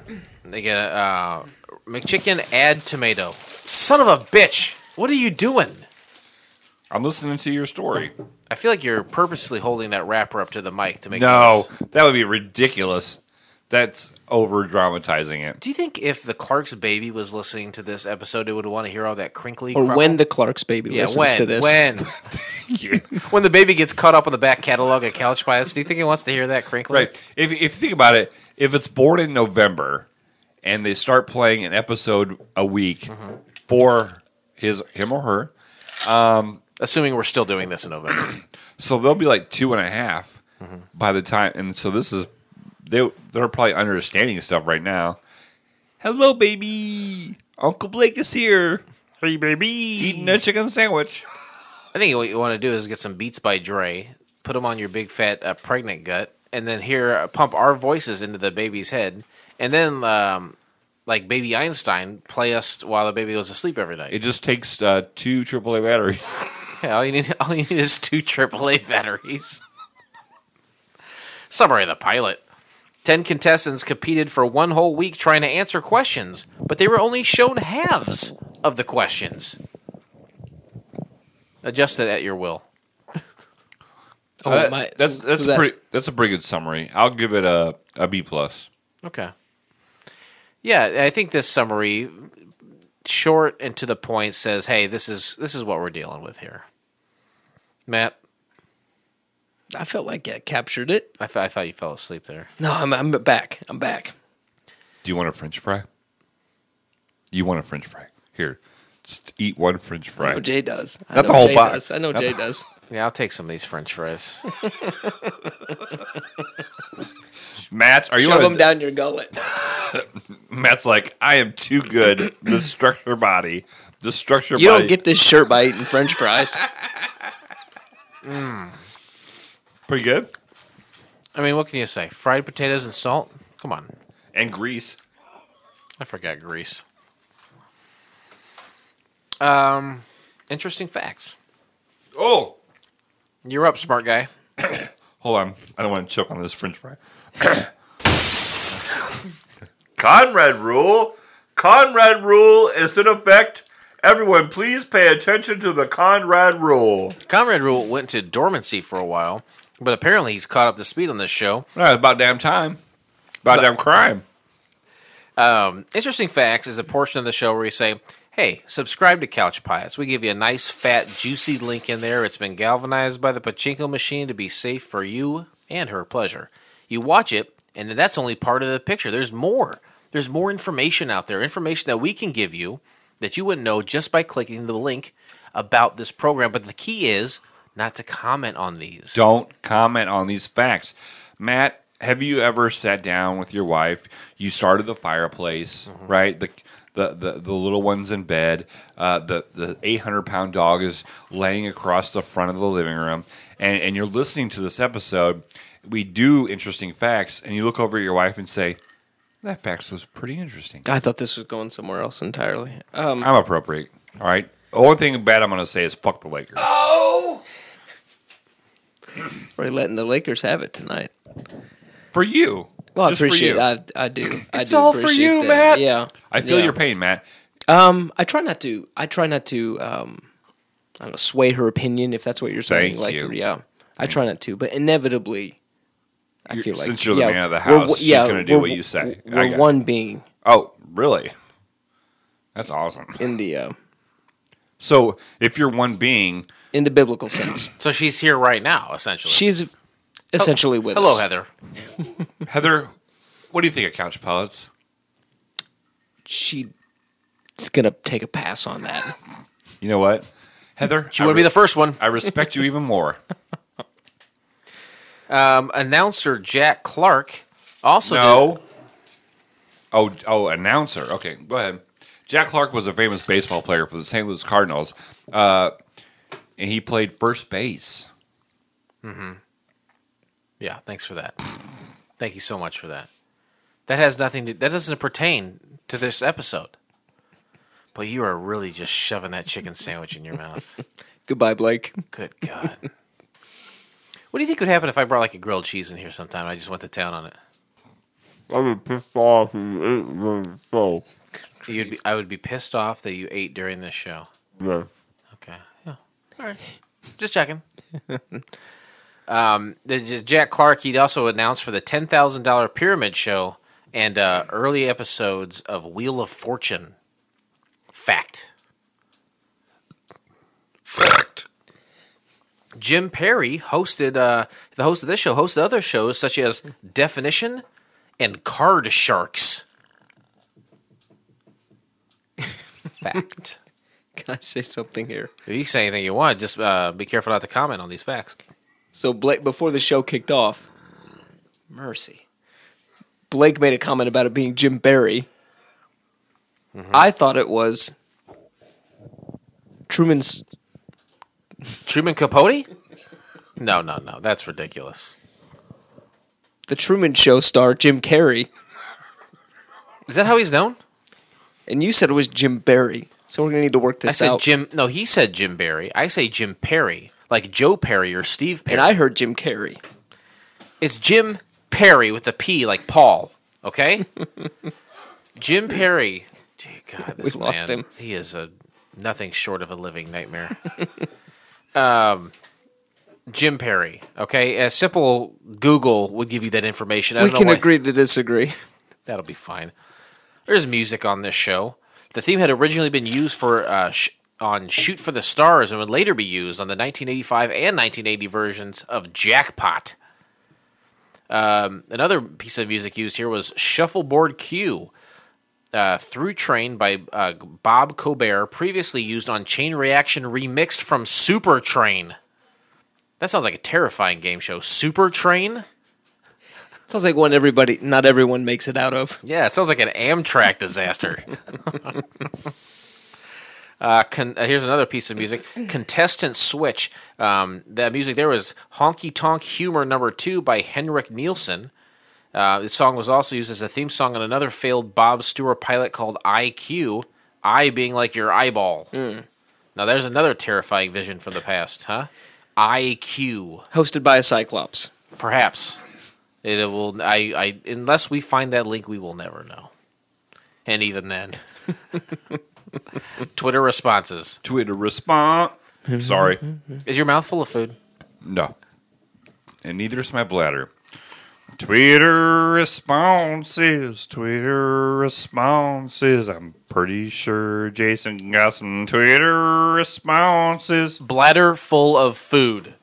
They get a McChicken add tomato. Son of a bitch! What are you doing? I'm listening to your story. I feel like you're purposely holding that wrapper up to the mic to make. No, that would be ridiculous. That's over dramatizing it. Do you think if the Clark's baby was listening to this episode, it would want to hear all that crinkly? Or crumble? When the Clark's baby listens to this? When? Thank you. When the baby gets caught up on the back catalog of Couch Pilots, do you think it wants to hear that crinkly? Right. If you think about it, if it's born in November and they start playing an episode a week for him or her. Assuming we're still doing this in November. So they'll be like 2.5 by the time. And so this is, they're probably understanding stuff right now. Hello, baby. Uncle Blake is here. Hey, baby. Eating a chicken sandwich. I think what you want to do is get some Beats by Dre, put them on your big fat pregnant gut, and then pump our voices into the baby's head, and then like Baby Einstein, play us while the baby goes to sleep every night. It just takes 2 AAA batteries. Yeah, all you need is 2 AAA batteries. Summary of the pilot. 10 contestants competed for one whole week trying to answer questions, but they were only shown halves of the questions. Adjust it at your will. That's a pretty good summary. I'll give it a B+. Okay. Yeah, I think this summary, short and to the point, says, "Hey, this is what we're dealing with here." Matt, I felt like it captured it. I thought you fell asleep there. No, I'm back. I'm back. Do you want a French fry? You want a French fry? Here. Just eat one French fry. I know Jay does. Not the whole box. I know Jay does. Yeah, I'll take some of these French fries. Matt, are you? Shove them down your gullet. Matt's like, I am too good. The structure body. The structure body. You don't get this shirt by eating French fries. Pretty good. I mean, what can you say? Fried potatoes and salt? Come on. And grease. I forgot grease. Interesting facts. Oh, you're up, smart guy. Hold on, I don't want to choke on this French fry. Conrad rule is in effect. Everyone, please pay attention to the Conrad rule. Conrad rule went to dormancy for a while, but apparently he's caught up to speed on this show. Well, about damn time. About damn crime. Interesting facts is a portion of the show where we say, hey, subscribe to Couch Pilots. We give you a nice, fat, juicy link in there. It's been galvanized by the pachinko machine to be safe for you and her pleasure. You watch it, and that's only part of the picture. There's more. There's more information out there, information that we can give you that you wouldn't know just by clicking the link about this program. But the key is not to comment on these. Don't comment on these facts. Matt, have you ever sat down with your wife? You started the fireplace, right? The little one's in bed. The 800-pound dog is laying across the front of the living room. And you're listening to this episode. We do interesting facts. And you look over at your wife and say, that fact was pretty interesting. I thought this was going somewhere else entirely. I'm appropriate. All right. The only thing bad I'm going to say is fuck the Lakers. Oh! We're letting the Lakers have it tonight. For you. Well, I appreciate it. I do. It's all for you, Matt. Yeah, I feel your pain, Matt. I try not to. I don't know, sway her opinion if that's what you're saying. Thank you. Yeah, I try not to, but inevitably, I feel like since you're the man of the house, she's going to do what you say. We're one being. Oh, really? That's awesome. In the so if you're one being in the biblical sense, so she's here right now, essentially. She's. Essentially with us. Hello, Heather. Heather, what do you think of Couch Pilots? She's going to take a pass on that. You know what? Heather, she wouldn't be the first one. I respect you even more. Announcer Jack Clark also announcer. Okay, go ahead. Jack Clark was a famous baseball player for the St. Louis Cardinals, and he played first base. Mm-hmm. Yeah, thanks for that. Thank you so much for that. That doesn't pertain to this episode. But you are really just shoving that chicken sandwich in your mouth. Goodbye, Blake. Good God. What do you think would happen if I brought like a grilled cheese in here sometime? I just went to town on it. I would be pissed off and ate. I would be pissed off that you ate during this show. Yeah. Okay. Yeah. All right. Just checking. Jack Clark, he'd also announced for the $10,000 Pyramid Show and early episodes of Wheel of Fortune. Fact. Jim Perry hosted the host of this show, hosted other shows such as Definition and Card Sharks. fact. Can I say something here? If you say anything you want, just be careful not to comment on these facts. So Blake, before the show kicked off, mercy, Blake made a comment about it being Jim Perry. Mm-hmm. I thought it was Truman Capote? No, that's ridiculous. The Truman Show star, Jim Carrey. Is that how he's known? And you said it was Jim Perry, so we're going to need to work this out. No, he said Jim Perry. I say Jim Perry, like Joe Perry or Steve Perry. And I heard Jim Carrey. It's Jim Perry with a P, like Paul, okay? Jim Perry. Gee, God, this we lost him. He is nothing short of a living nightmare. Jim Perry, okay? A simple Google would give you that information. I don't know why. Agree to disagree. That'll be fine. There's music on this show. The theme had originally been used for on Shoot for the Stars and would later be used on the 1985 and 1980 versions of Jackpot. Another piece of music used here was Shuffleboard Q, Through Train by Bob Colbert, previously used on Chain Reaction remixed from Super Train. That sounds like a terrifying game show. Super Train? Sounds like one not everyone makes it out of. Yeah, it sounds like an Amtrak disaster. Here's another piece of music. Contestant Switch. That music there was Honky Tonk Humor No. 2 by Henrik Nielsen. The song was also used as a theme song on another failed Bob Stewart pilot called IQ. I being like your eyeball. Mm. Now there's another terrifying vision from the past, huh? IQ. Hosted by a Cyclops. Perhaps. It will. Unless we find that link, we will never know. And even then. Twitter responses. Twitter response. Sorry. Is your mouth full of food? No. And neither is my bladder. Twitter responses. Twitter responses. I'm pretty sure Jason got some Twitter responses. Bladder full of food.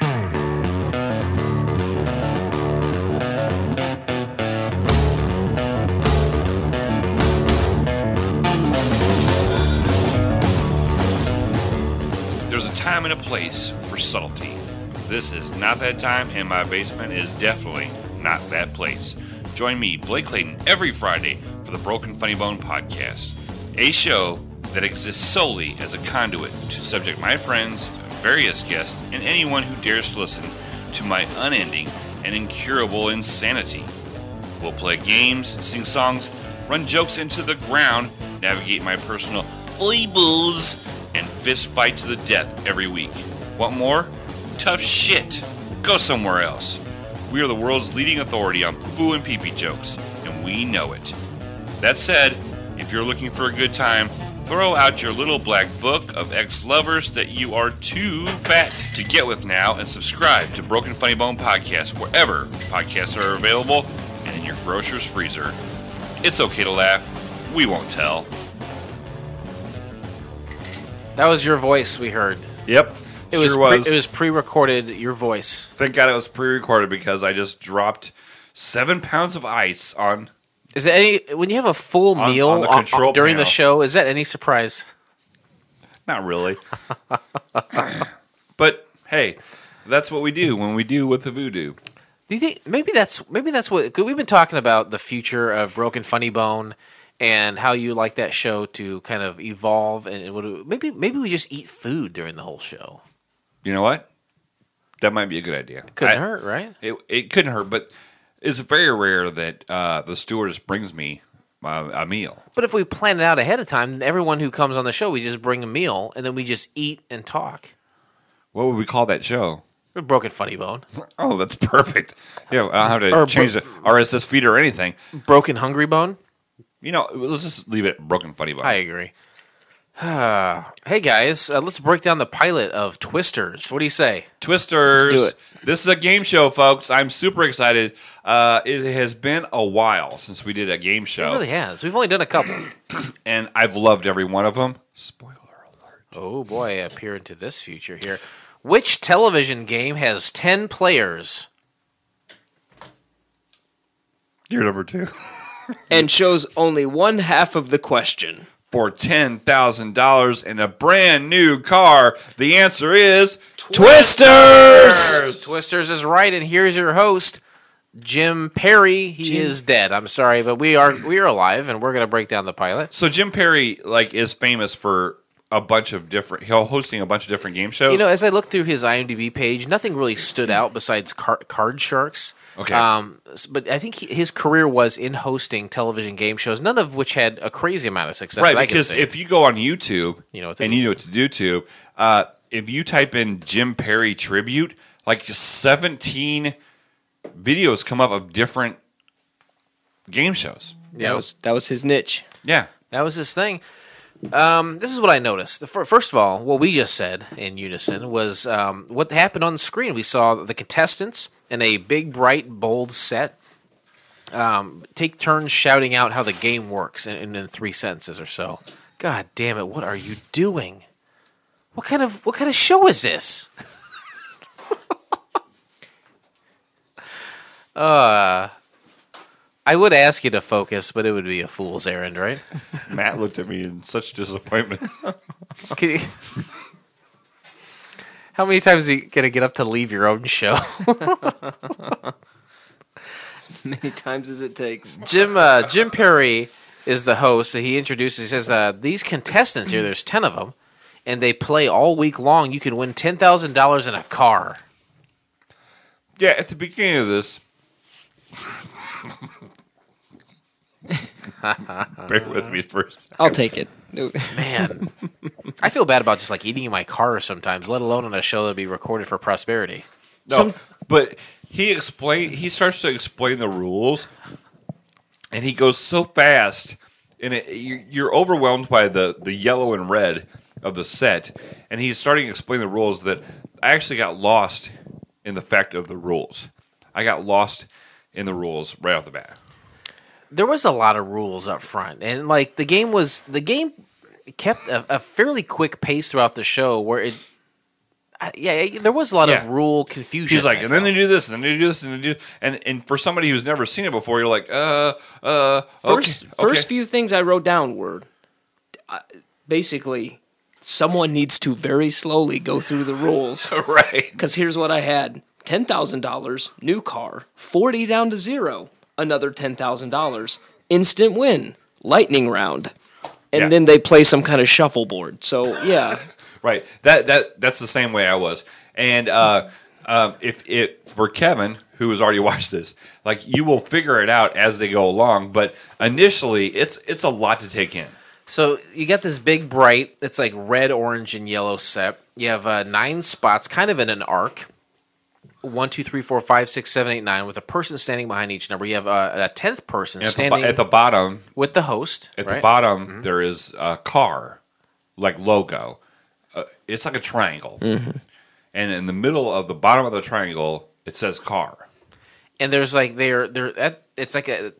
There's a time and a place for subtlety. This is not that time, and my basement is definitely not that place. Join me, Blake Clayton, every Friday for the Broken Funny Bone Podcast, a show that exists solely as a conduit to subject my friends, various guests, and anyone who dares to listen to my unending and incurable insanity. We'll play games, sing songs, run jokes into the ground, navigate my personal foibles, and fist fight to the death every week. Want more? Tough shit. Go somewhere else. We are the world's leading authority on poo-poo and pee-pee jokes, and we know it. That said, if you're looking for a good time, throw out your little black book of ex-lovers that you are too fat to get with now and subscribe to Broken Funny Bone Podcast wherever podcasts are available and in your grocer's freezer. It's okay to laugh. We won't tell. That was your voice we heard. Yep. It was pre-recorded, your voice. Thank God it was pre-recorded because I just dropped 7 pounds of ice on... Is it any... When you have a full meal on during the show, is that any surprise? Not really. But, hey, that's what we do when we do with the voodoo. Do you think... Maybe that's what... We've been talking about the future of Broken Funny Bone and how you like that show to kind of evolve. And maybe we just eat food during the whole show. You know what? That might be a good idea. It couldn't hurt, right? It couldn't hurt, but it's very rare that the stewardess brings me a meal. But if we plan it out ahead of time, everyone who comes on the show, we just bring a meal, and then we just eat and talk. What would we call that show? Broken Funny Bone. Oh, that's perfect. Yeah, I don't have to change the RSS feed or anything. Broken Hungry Bone? You know, let's just leave it Broken Funny Bone. I agree. Hey, guys, let's break down the pilot of Twisters. What do you say? Twisters. Let's do it. This is a game show, folks. I'm super excited. It has been a while since we did a game show. It really has. We've only done a couple. And I've loved every one of them. Spoiler alert. Oh, boy, I appear into this future here. Which television game has 10 players? You're number 2. And shows only one half of the question. for $10,000 and a brand new car? The answer is Twisters! Twisters is right, and here's your host, Jim Perry. He is dead. I'm sorry, but we are alive, and we're going to break down the pilot. So Jim Perry is famous for a bunch of different, hosting a bunch of different game shows. You know, as I looked through his IMDb page, nothing really stood out besides Card Sharks. Okay. But I think his career was in hosting television game shows, none of which had a crazy amount of success. Right, because if you go on YouTube, you know what to do too. If you type in Jim Perry tribute, 17 videos come up of different game shows. Yeah, that was his niche. Yeah, that was his thing. This is what I noticed. First of all, what we just said in unison was what happened on the screen. We saw the contestants in a big, bright, bold set take turns shouting out how the game works in three sentences or so. God damn it! What are you doing? What kind of show is this? I would ask you to focus, but it would be a fool's errand, right? Matt looked at me in such disappointment. How many times are you going to get up to leave your own show? As many times as it takes. Jim Perry is the host. He introduces, he says, these contestants here, there's 10 of them, and they play all week long. You can win $10,000 in a car. Yeah, at the beginning of this... Bear with me first. I'll take it. Man, I feel bad about just eating in my car sometimes, let alone on a show that'll be recorded for prosperity. No, but he starts to explain the rules, and he goes so fast, and you're overwhelmed by the yellow and red of the set, and he's starting to explain the rules that I actually got lost in the fact of the rules. I got lost in the rules right off the bat. There was a lot of rules up front, and the game kept a fairly quick pace throughout the show. Where there was a lot of rule confusion. He's like, and then they do this, and then they do this, and they do, and for somebody who's never seen it before, you're like, First few things I wrote down were basically someone needs to very slowly go through the rules, right? Because here's what I had: $10,000, new car, 40 down to zero. Another $10,000, instant win, lightning round, and then they play some kind of shuffleboard. So yeah, right. That's the same way I was. And for Kevin, who has already watched this, you will figure it out as they go along. But initially, it's a lot to take in. So you got this big bright. It's red, orange, and yellow set. You have 9 spots, kind of in an arc. 1, 2, 3, 4, 5, 6, 7, 8, 9. With a person standing behind each number, you have a 10th person standing at the bottom with the host. At the bottom, there is a car, logo. It's like a triangle, and in the middle of the bottom of the triangle, it says car. And there's it's like a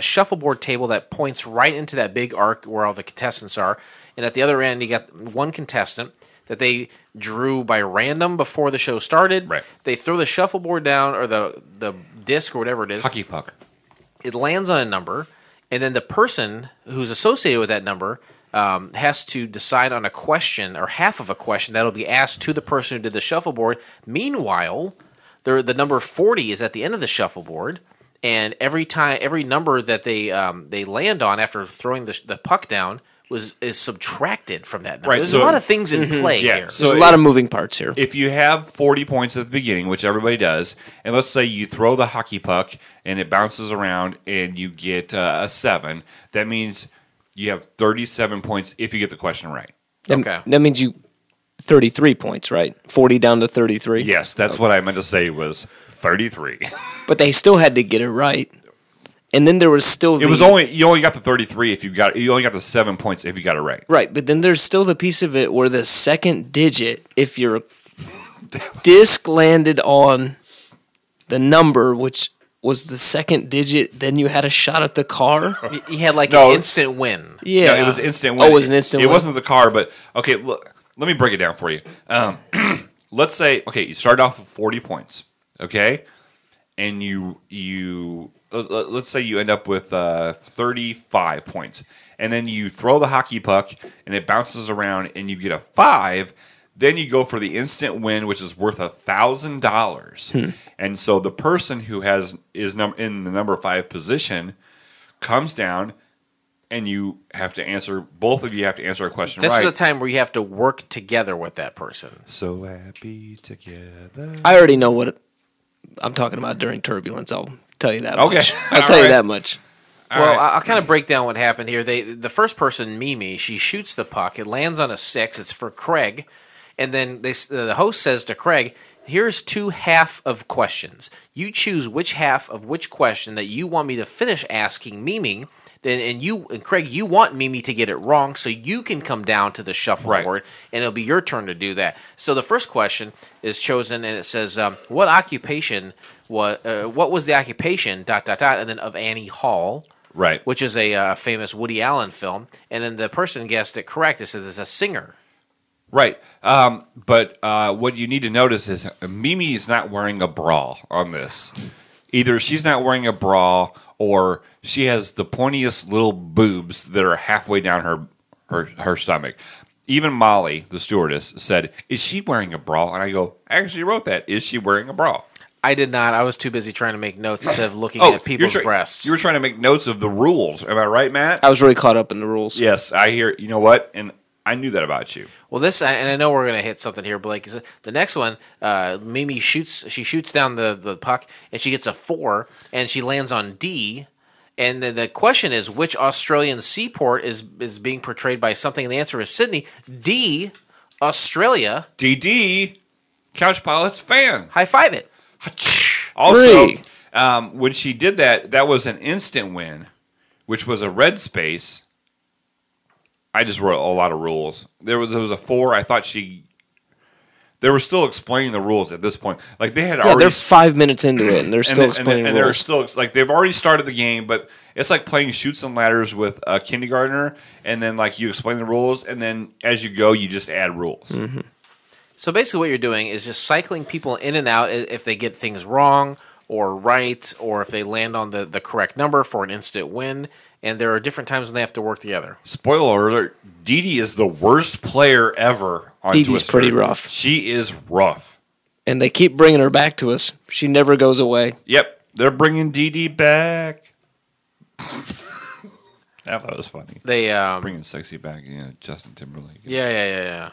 shuffleboard table that points right into that big arc where all the contestants are. And at the other end, you got one contestant that they drew by random before the show started. Right. They throw the shuffleboard down, or the disc, or whatever it is. Hockey puck. It lands on a number, and then the person who's associated with that number has to decide on a question, or half of a question, that'll be asked to the person who did the shuffleboard. Meanwhile, the number 40 is at the end of the shuffleboard, and every number that they land on after throwing the puck down is subtracted from that number. Right, there's a lot of things in play here. So there's a lot of moving parts here. If you have 40 points at the beginning, which everybody does, and let's say you throw the hockey puck and it bounces around and you get a 7, that means you have 37 points if you get the question right. Okay. That means 33 points, right? 40 down to 33? Yes, that's what I meant to say was 33. But they still had to get it right. And then there was still you only got the 33 if you only got the 7 points if you got it right. Right, but then there's still the piece of it where the second digit, if your disc landed on the number, which was the second digit, then you had a shot at the car. You had an instant win. Yeah, no, it was instant win. Oh, it was an instant win. It wasn't the car, but okay. Look, let me break it down for you. Let's say you start off with 40 points. Okay. and let's say you end up with 35 points, and then you throw the hockey puck and it bounces around and you get a 5, then you go for the instant win, which is worth $1,000. And so the person who is in the number 5 position comes down, and you have to answer. Both of you have to answer a question. This right. This is the time where you have to work together with that person. So happy together. I already know what I'm talking about during turbulence. I'll tell you that. Okay, much. I'll tell you that much. All well, right. I'll kind of break down what happened here. The first person, Mimi, she shoots the puck. It lands on a 6. It's for Craig, and then the host says to Craig, "Here's 2 half of questions. You choose which half of which question that you want me to finish asking Mimi." And Craig, you want Mimi to get it wrong so you can come down to the shuffleboard, right, and it'll be your turn to do that. So the first question is chosen, and it says, "What was the occupation ... and then of Annie Hall, right, which is a famous Woody Allen film, and then the person guessed it correct. It says it's a singer, right? But what you need to notice is Mimi is not wearing a bra on this. Either she's not wearing a bra, or she has the pointiest little boobs that are halfway down her stomach. Even Molly, the stewardess, said, "Is she wearing a bra?" And I go, "I actually wrote that. Is she wearing a bra?" I did not. I was too busy trying to make notes instead of looking at people's breasts. You were trying to make notes of the rules. Am I right, Matt? I was really caught up in the rules. Yes, I hear. You know what? And I knew that about you. Well, this, and I know we're going to hit something here, Blake. The next one, Mimi shoots down the puck, and she gets a 4, and she lands on D. And the question is, which Australian seaport is being portrayed by something? And the answer is Sydney. D, Australia. Dee Dee, Couch Pilots fan. High five it. Also, when she did that, that was an instant win, which was a red space. I just wrote a lot of rules. There was a 4. I thought they were still explaining the rules at this point. Like they had already. They're 5 minutes into it, and they're still explaining the rules. And they're still like they've already started the game, but it's like playing shoots and ladders with a kindergartner, and then like you explain the rules, and then as you go, you just add rules. Mm-hmm. So basically, what you're doing is just cycling people in and out if they get things wrong or right, or if they land on the correct number for an instant win. And there are different times when they have to work together. Spoiler alert, Dee Dee is the worst player ever on Twister. Dee Dee's pretty rough. She is rough. And they keep bringing her back to us. She never goes away. Yep, they're bringing Dee Dee back. That was funny. They bringing sexy back, Justin Timberlake. Yeah.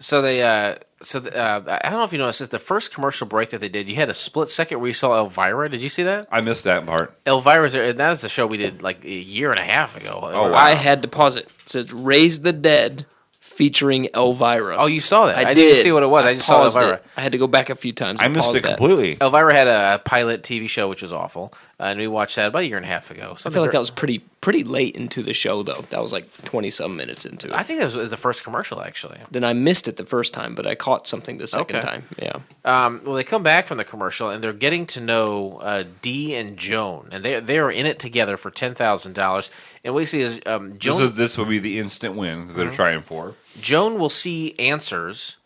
So I don't know if you noticed this. The first commercial break that they did, you had a split second where you saw Elvira. Did you see that? I missed that part. Elvira's there, and that was the show we did like a year and a half ago. Oh, wow. I had to pause it. It says "Raise the Dead" featuring Elvira. Oh, you saw that? I didn't see what it was. I just saw Elvira. I had to go back a few times. I missed it completely. Elvira had a pilot TV show, which was awful, and we watched that about a year and a half ago. I feel like that was pretty late into the show, though. That was like 20-some minutes into it. I think that was the first commercial, actually. Then I missed it the first time, but I caught something the second time. Yeah. Well, they come back from the commercial, and they're getting to know Dee and Joan, and they are in it together for $10,000. And what you see is Joan... This will be the instant win that they're trying for. Joan will see answers,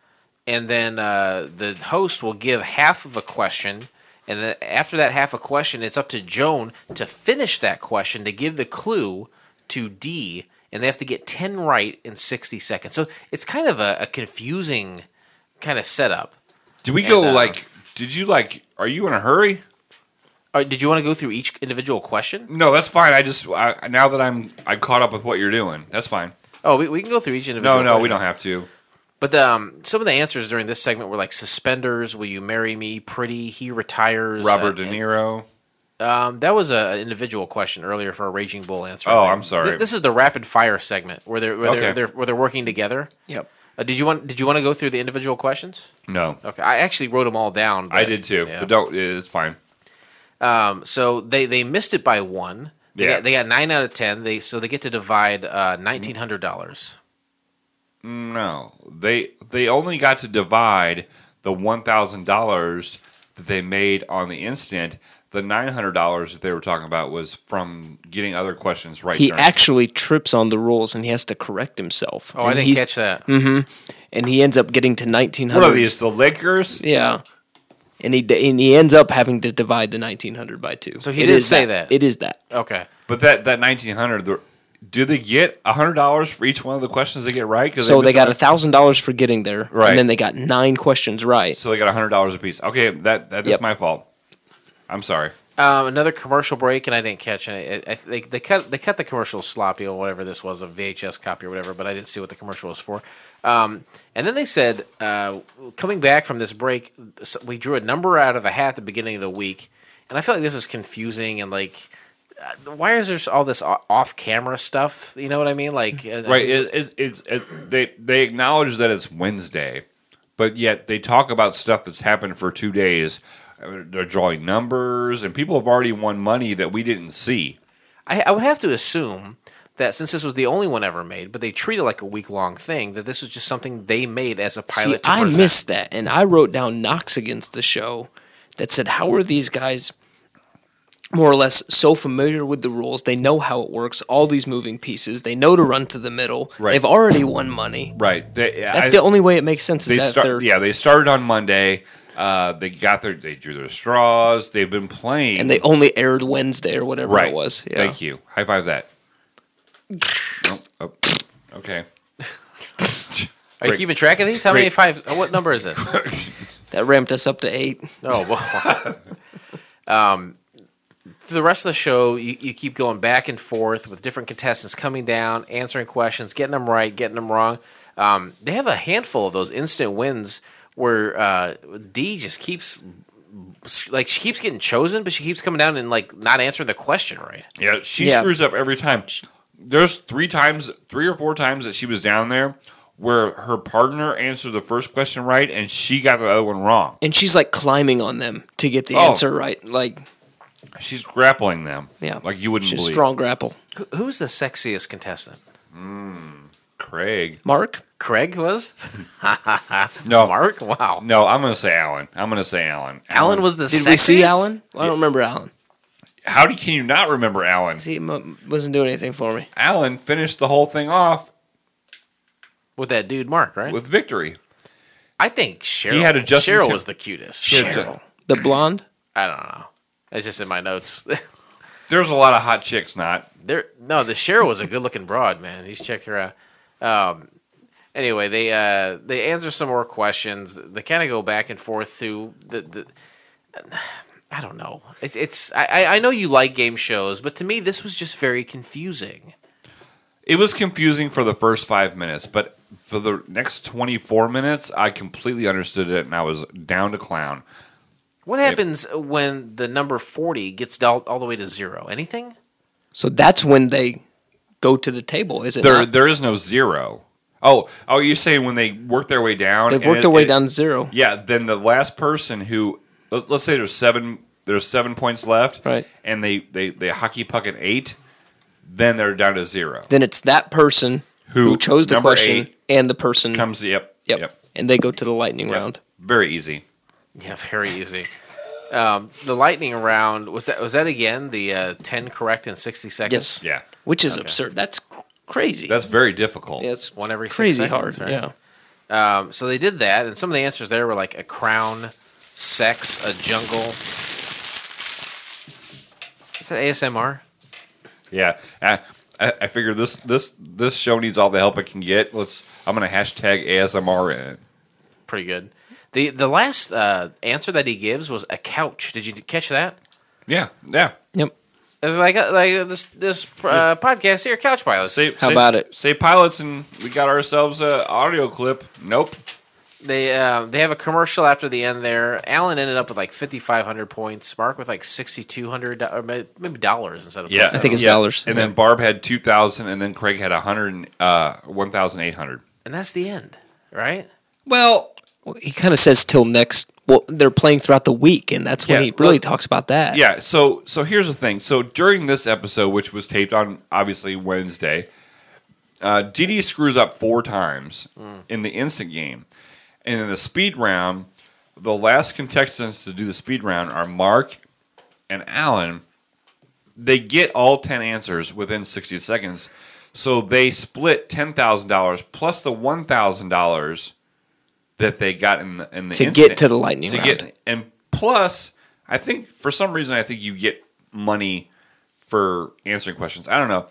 and then the host will give half of a question. And then after that half a question, it's up to Joan to finish that question to give the clue to D, and they have to get 10 right in 60 seconds. So it's kind of a confusing kind of setup. Are you in a hurry? Did you want to go through each individual question? No, that's fine. I now that I'm caught up with what you're doing, that's fine. Oh, we can go through each individual question. No, we don't have to. But some of the answers during this segment were like suspenders, will you marry me, pretty, he retires. Robert De Niro. That was an individual question earlier for a Raging Bull answer. Oh, I'm sorry. This is the rapid fire segment where they're working together. Yep. Did you want to go through the individual questions? No. Okay. I actually wrote them all down. I did too. Yeah. But it's fine. So they missed it by 1. They got 9 out of 10. They get to divide $1,900. No, they only got to divide the $1,000 that they made on the instant. The $900 that they were talking about was from getting other questions right. He actually trips on the rules and he has to correct himself. Oh, I didn't catch that. Mm-hmm. And he ends up getting to $1,900. What are these, the Lakers? Yeah. and he ends up having to divide the 1900 by two. So he did say that. It is that. Okay. But that 1900, do they get $100 for each one of the questions they get right? So they got $1,000 for getting there, right? And then they got 9 questions right. So they got $100 a piece. Okay, that's my fault. I'm sorry. Another commercial break, and I didn't catch it. They cut the commercial sloppy or whatever this was, a VHS copy or whatever, but I didn't see what the commercial was for. And then they said, coming back from this break, we drew a number out of a hat at the beginning of the week, and I feel like this is confusing and like, why is there all this off-camera stuff? You know what I mean? Like, right? They acknowledge that it's Wednesday, but yet they talk about stuff that's happened for 2 days. They're drawing numbers, and people have already won money that we didn't see. I would have to assume that since this was the only one ever made, but they treat it like a week-long thing, that this was just something they made as a pilot. See, I missed that, and I wrote down knocks against the show that said, how are these guys more or less so familiar with the rules? They know how it works, all these moving pieces. They know to run to the middle. Right. They've already won money. Right. That's the only way it makes sense. They started on Monday. They drew their straws. They've been playing, and they only aired Wednesday or whatever it was. Yeah. Thank you. High five that. Oh, okay. Are you keeping track of these? How many five? What number is this? That ramped us up to 8. Oh, well. The rest of the show, you keep going back and forth with different contestants coming down, answering questions, getting them right, getting them wrong. They have a handful of those instant wins where Dee just keeps, like, she keeps getting chosen, but she keeps coming down and, like, not answering the question right. Yeah, she screws up every time. There's 3 or 4 times that she was down there where her partner answered the first question right, and she got the other one wrong. And she's, like, climbing on them to get the answer right. Like, she's grappling them. Yeah. Like, you wouldn't believe. She's a strong grapple. Who's the sexiest contestant? Craig. Mark? Craig was? No. Mark? Wow. No, I'm going to say Alan. Alan was the sexiest? Did we see Alan? Well, I don't remember Alan. How can you not remember Alan? He wasn't doing anything for me. Alan finished the whole thing off with that dude Mark, right? With victory. I think Cheryl. He had a Justin Cheryl was the cutest. Cheryl. The blonde? I don't know. It's just in my notes. There's a lot of hot chicks, not. No, the Cheryl was a good-looking broad, man. You should check her out. Anyway, they answer some more questions. They kind of go back and forth through the I don't know. I know you like game shows, but to me this was just very confusing. It was confusing for the first 5 minutes, but for the next 24 minutes, I completely understood it, and I was down to clown. What happens when the number 40 gets dialed all the way to 0? Anything? So that's when they go to the table, is it? There is no 0. Oh, you're saying when they work their way down? They've worked their way down to 0. Yeah, then the last person who, let's say there's seven points left, right? And they hockey puck at 8, then they're down to 0. Then it's that person who chose the question and the person comes. Yep. And they go to the lightning round. Very easy. Yeah, very easy. The lightning round was that again the 10 correct in 60 seconds? Yes. Yeah. Which is absurd. That's crazy. That's very difficult. Yeah, it's one every 6 seconds, hard. Right? Yeah. So they did that, and some of the answers there were like a crown, sex, a jungle. Is that ASMR? Yeah. I figure this show needs all the help it can get. I'm gonna hashtag ASMR in it. Pretty good. The last answer that he gives was a couch. Did you catch that? Yeah. Yep. It's like this podcast here, Couch Pilots. How about it? Say Pilots, and we got ourselves an audio clip. Nope. They have a commercial after the end there. Alan ended up with like 5,500 points. Mark with like 6,200, or maybe dollars instead of points. I think it's dollars. And then Barb had 2,000, and then Craig had 1,800. And that's the end, right? Well, he kind of says till next. Well, they're playing throughout the week, and that's when he really talks about that. Yeah. So here's the thing. So during this episode, which was taped on obviously Wednesday, Dee Dee screws up 4 times in the instant game, and in the speed round, the last contestants to do the speed round are Mark and Alan. They get all 10 answers within 60 seconds, so they split $10,000 plus the $1,000. That they got in the instant, to get to the lightning round. Plus, I think for some reason, I think you get money for answering questions. I don't know.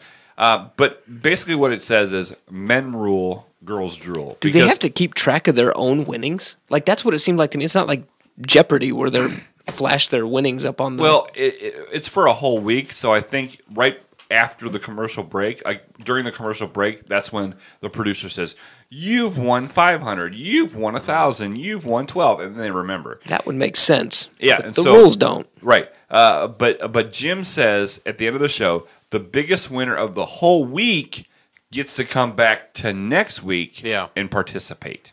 But basically what it says is men rule, girls drool. Do they have to keep track of their own winnings? Like, that's what it seemed like to me. It's not like Jeopardy where they flash their winnings up on the... Well, it's for a whole week, so I think right after the commercial break, like during the commercial break, that's when the producer says, you've won 500, you've won 1,000, you've won 12, and then they remember. That would make sense. Yeah. But the rules don't. Right. But Jim says at the end of the show, the biggest winner of the whole week gets to come back to next week and participate.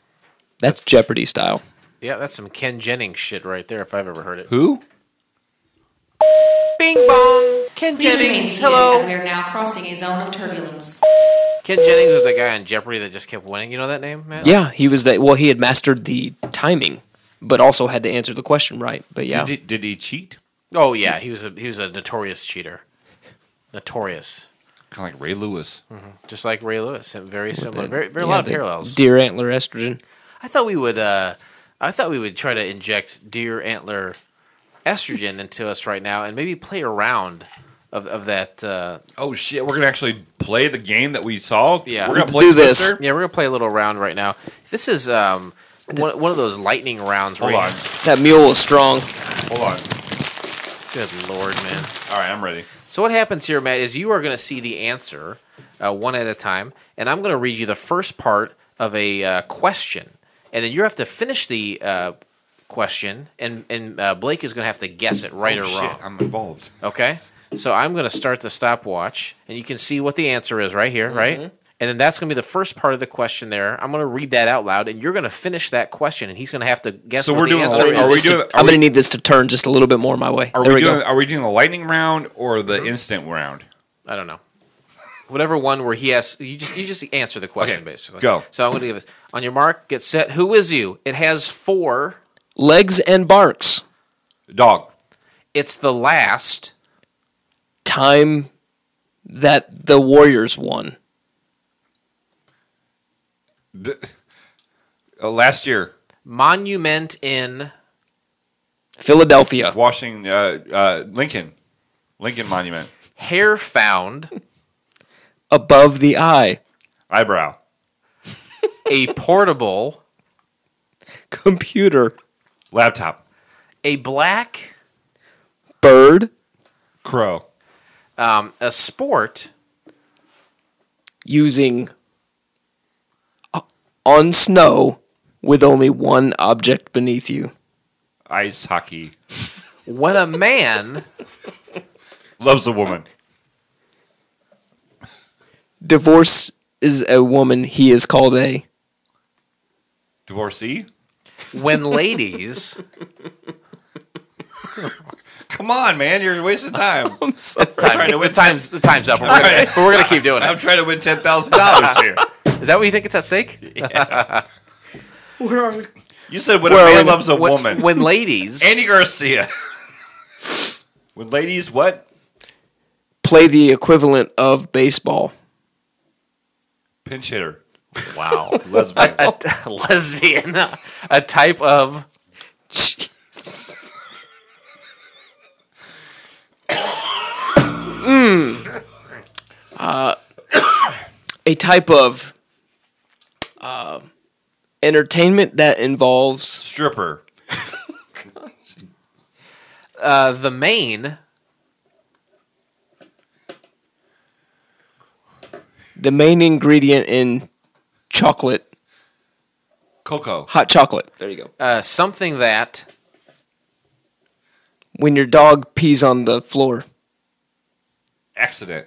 That's Jeopardy style. Yeah, that's some Ken Jennings shit right there if I've ever heard it. Who? Bing bong! Ken Jennings, hello! As we are now crossing a zone of turbulence. Ken Jennings was the guy on Jeopardy that just kept winning. You know that name, man? Yeah, he was that. Well, he had mastered the timing, but also had to answer the question right. But yeah, did he cheat? Oh yeah, he was a notorious cheater. Notorious. Kind of like Ray Lewis. Mm-hmm. Just like Ray Lewis. Very similar. Very a lot of parallels. Deer antler estrogen. I thought we would try to inject deer antler estrogen into us right now and maybe play a round of that. Oh, shit. We're going to actually play the game that we saw? Yeah. We're going to play Twister? Yeah, we're going to play a little round right now. This is one of those lightning rounds. Hold on. That mule was strong. Hold on. Good Lord, man. All right, I'm ready. So what happens here, Matt, is you are going to see the answer one at a time, and I'm going to read you the first part of a question, and then you have to finish the question, and Blake is going to have to guess it right or wrong. Shit, I'm involved. Okay? So I'm going to start the stopwatch, and you can see what the answer is right here, right? And then that's going to be the first part of the question there. I'm going to read that out loud, and you're going to finish that question, and he's going to have to guess what the answer is. I'm going to need this to turn just a little bit more my way. Are we doing the lightning round or the instant round? I don't know. Whatever one where he has – you just answer the question, basically. Go. So I'm going to give this. On your mark, get set. Who is you? It has four – legs and barks. Dog. It's the last – time that the Warriors won. Last year. Monument in Philadelphia. Washington, Lincoln. Lincoln Monument. Hair found above the eye. Eyebrow. A portable computer. Laptop. A black bird. Crow. A sport using on snow, with only one object beneath you. Ice hockey. When a man loves a woman. Divorce is a woman, he is called a... divorcee? When ladies... Come on, man, you're wasting time. I'm sorry. The time's up. We're going to keep doing it. I'm trying to win $10,000 here. Is that what you think it's at stake? Yeah. Where are we? You said when a man loves a woman. When ladies. Andy Garcia. When ladies what? Play the equivalent of baseball. Pinch hitter. Wow. Lesbian. Lesbian. A type of... a type of... entertainment that involves stripper. The main. The main ingredient in chocolate. Cocoa. Hot chocolate. There you go. Something that. When your dog pees on the floor. Accident.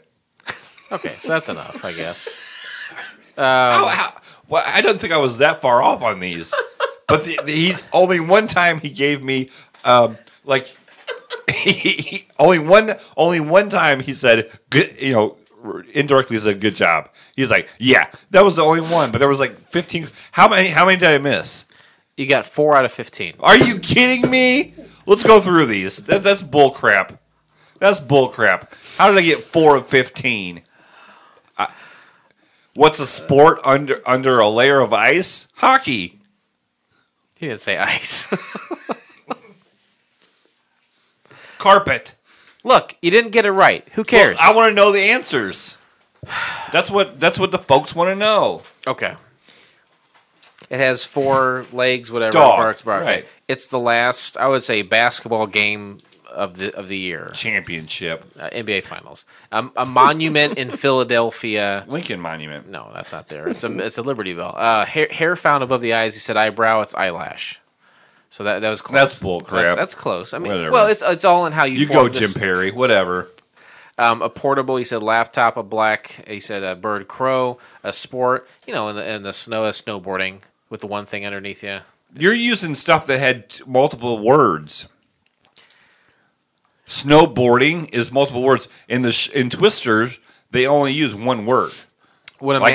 Okay, so that's enough, I guess. Well, I don't think I was that far off on these, but only one time he gave me only one time he said good, you know, indirectly said good job. He's like, yeah, that was the only one, but there was like 15. How many did I miss? You got 4 out of 15. Are you kidding me? Let's go through these. That's bull crap. That's bull crap. How did I get 4 of 15? What's a sport under a layer of ice? Hockey. He didn't say ice. carpet. Look, you didn't get it right. Who cares? Well, I want to know the answers. That's what the folks want to know. Okay. It has four legs, whatever. Dog. Barks, bark. Right. It's the last, I would say, basketball game of the year. Championship. NBA Finals. A monument in Philadelphia. Lincoln Monument. No, that's not there. It's a Liberty Bell. Hair found above the eyes. He said eyebrow. It's eyelash. So that was close. That's bull crap. That's close. I mean, whatever. Well, it's all in how you. You go, Jim Perry. Whatever. A portable, he said, laptop. A black, he said, a bird, crow. A sport, you know, in the snow, snowboarding with the one thing underneath you. You're using stuff that had multiple words. Snowboarding is multiple words. In Twisters, they only use one word.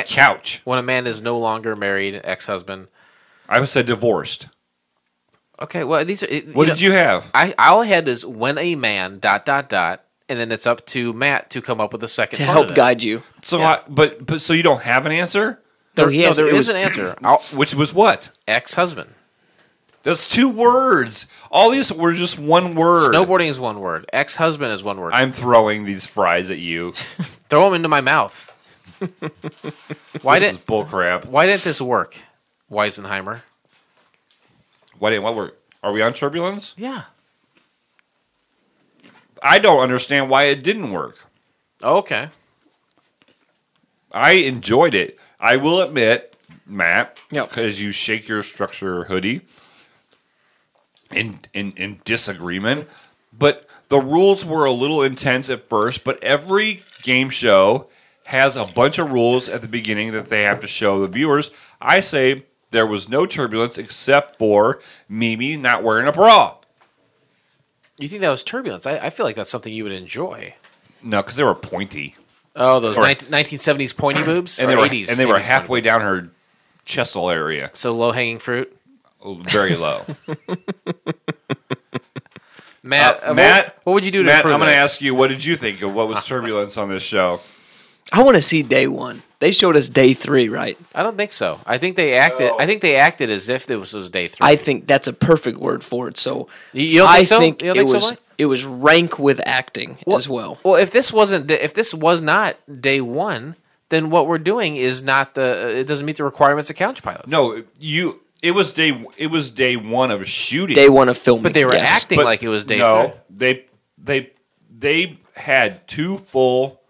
Couch. When a man is no longer married, ex-husband. I would say divorced. Okay, well, these are... What did you have? All I had is when a man, ... and then it's up to Matt to come up with a second part of it. To help guide you. So, yeah. So you don't have an answer? There is an answer. Which was what? Ex-husband. That's two words. All these were just one word. Snowboarding is one word. Ex-husband is one word. I'm throwing these fries at you. Throw them into my mouth. This is bull crap. Why didn't this work, Weisenheimer? Why didn't what work? Are we on turbulence? Yeah. I don't understand why it didn't work. Okay. I enjoyed it. I will admit, Matt, because you shake your structure hoodie in disagreement, but the rules were a little intense at first, but every game show has a bunch of rules at the beginning that they have to show the viewers. I say there was no turbulence except for Mimi not wearing a bra. You think that was turbulence? I feel like that's something you would enjoy. No, because they were pointy. Oh, those 1970s pointy boobs? And they were 80s. And they were halfway down her chestal area. So low-hanging fruit? Very low. Matt, what would you do to improve this? I'm going to ask you, what did you think of what was turbulence on this show? I want to see day one. They showed us day three, right? I don't think so. I think they acted as if it was day three. I think that's a perfect word for it. So you don't think so? You don't think so, Mike? It was rank with acting as well. Well, if this was not day one, then what we're doing is not it doesn't meet the requirements of Couch Pilots. No, it was day one of shooting, day one of filming, but they were acting like it was day three. No, they had two full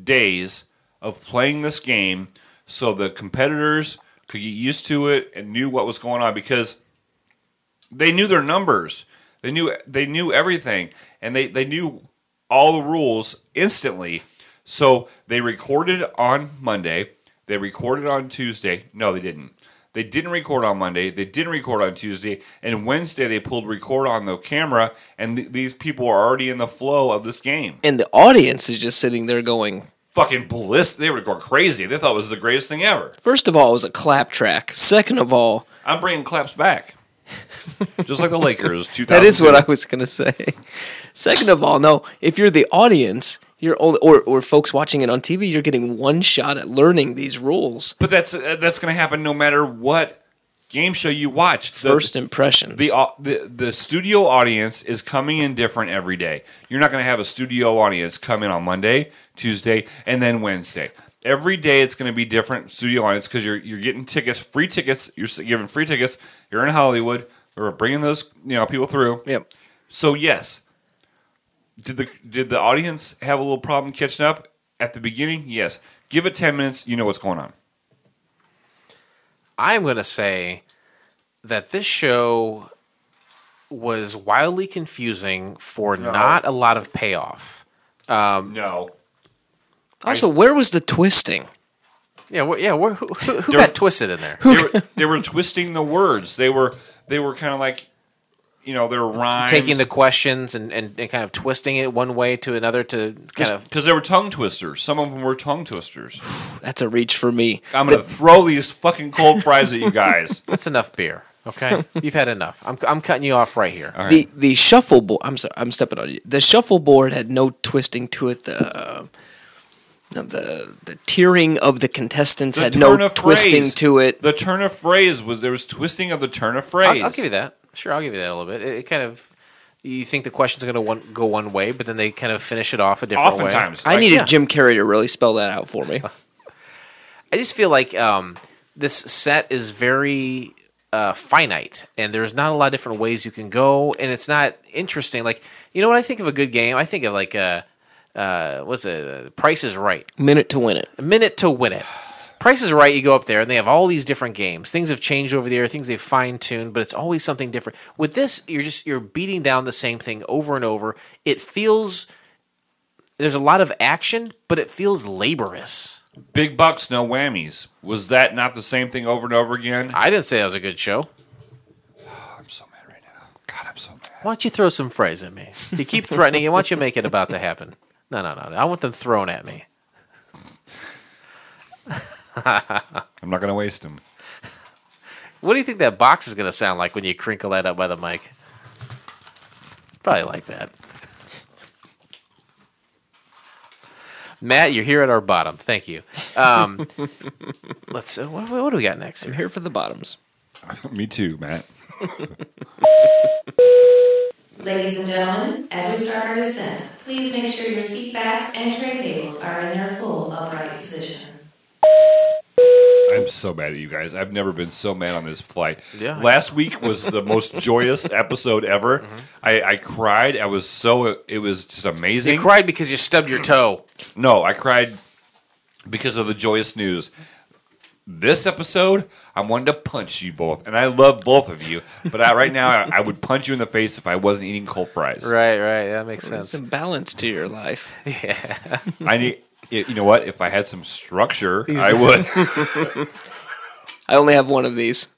days of playing this game so the competitors could get used to it and knew what was going on because they knew their numbers. They knew everything, and they knew all the rules instantly. So they recorded on Monday. They recorded on Tuesday. No, they didn't. They didn't record on Monday. They didn't record on Tuesday. And Wednesday, they pulled record on the camera, and these people are already in the flow of this game. And the audience is just sitting there going... Fucking ballistic. They were going crazy. They thought it was the greatest thing ever. First of all, it was a clap track. Second of all... I'm bringing claps back. Just like the Lakers, 2002. That is what I was going to say. Second of all, no, if you're the audience... You're only, or folks watching it on TV, you're getting one shot at learning these rules. But that's going to happen no matter what game show you watch. First impressions. The studio audience is coming in different every day. You're not going to have a studio audience come in on Monday, Tuesday, and then Wednesday. Every day it's going to be different studio audience because you're getting tickets, free tickets. You're giving free tickets. You're in Hollywood. We're bringing those people through. Yep. So yes. Did the audience have a little problem catching up at the beginning? Yes. Give it 10 minutes, you know what's going on. I'm going to say that this show was wildly confusing for not a lot of payoff. No. Also, where was the twisting? Yeah, who got twisted in there? They were twisting the words. They were kind of like... they were rhymes. Taking the questions and kind of twisting it one way to another to kind of... Because they were tongue twisters. Some of them were tongue twisters. That's a reach for me. I'm going to throw these fucking cold fries at you guys. That's enough beer, okay? You've had enough. I'm cutting you off right here. Right. The shuffleboard... I'm sorry, I'm stepping on you. The shuffleboard had no twisting to it. The tiering of the contestants had no twisting to it. The turn of phrase. There was twisting of the turn of phrase. I'll give you that. Sure, I'll give you that a little bit. It kind of you think the questions are going to go one way, but then they kind of finish it off a different way. Oftentimes. I needed Jim Carrey to really spell that out for me. I just feel like this set is very finite, and there's not a lot of different ways you can go, and it's not interesting. Like, you know what I think of a good game? I think of like what's it? Price is Right. Minute to win it. A minute to win it. Price is Right, you go up there, and they have all these different games. Things have changed over the year, things they've fine-tuned, but it's always something different. With this, you're beating down the same thing over and over. It feels there's a lot of action, but it feels laborious. Big bucks, no whammies. Was that not the same thing over and over again? I didn't say that was a good show. Oh, I'm so mad right now. God, I'm so mad. Why don't you throw some fries at me? You keep threatening it. Why don't you make it about to happen? No. I want them thrown at me. I'm not going to waste them. What do you think that box is going to sound like when you crinkle that up by the mic? Probably like that. Matt, you're here at our bottom. Thank you. Let's. What do we got next? I'm here for the bottoms. Me too, Matt. Ladies and gentlemen, as we start our descent, please make sure your seat backs and tray tables are in their full upright position. I'm so mad at you guys. I've never been so mad on this flight. Yeah. Last week was the most joyous episode ever. Mm-hmm. I cried. I was so... It was just amazing. You cried because you stubbed your toe. No, I cried because of the joyous news. This episode, I wanted to punch you both. And I love both of you. But right now, I would punch you in the face if I wasn't eating cold fries. Right. That makes sense. Some balance to your life. Yeah. I need... You know what? If I had some structure, I would. I only have one of these.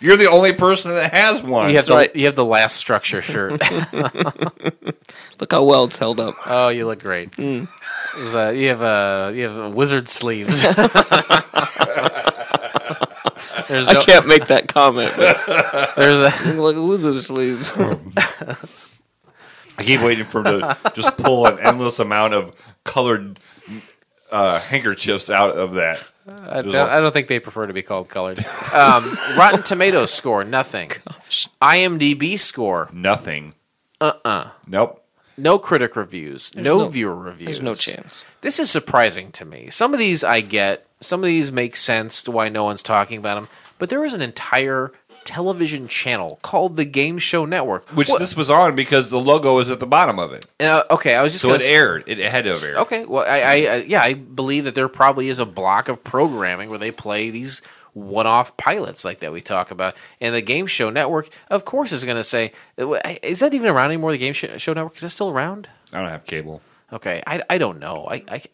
You're the only person that has one. You have the last structure shirt. Look how well it's held up. Oh, you look great. Mm. You have wizard sleeves. I can't make that comment. You look like wizard sleeves. I keep waiting for him to just pull an endless amount of colored handkerchiefs out of that. I don't think they prefer to be called colored. Rotten Tomatoes score, nothing. Gosh. IMDb score, nothing. Nope. No critic reviews. No viewer reviews. There's no chance. This is surprising to me. Some of these I get. Some of these make sense to why no one's talking about them. But there was an entire television channel called the Game Show Network, which this was on because the logo is at the bottom of it. And okay, I was just so it aired. It had to have aired. Okay, well, I believe that there probably is a block of programming where they play these one-off pilots like that we talk about, and the Game Show Network, of course, is going to say, "Is that even around anymore?" The Game Show Network, is that still around? I don't have cable. Okay, I don't know.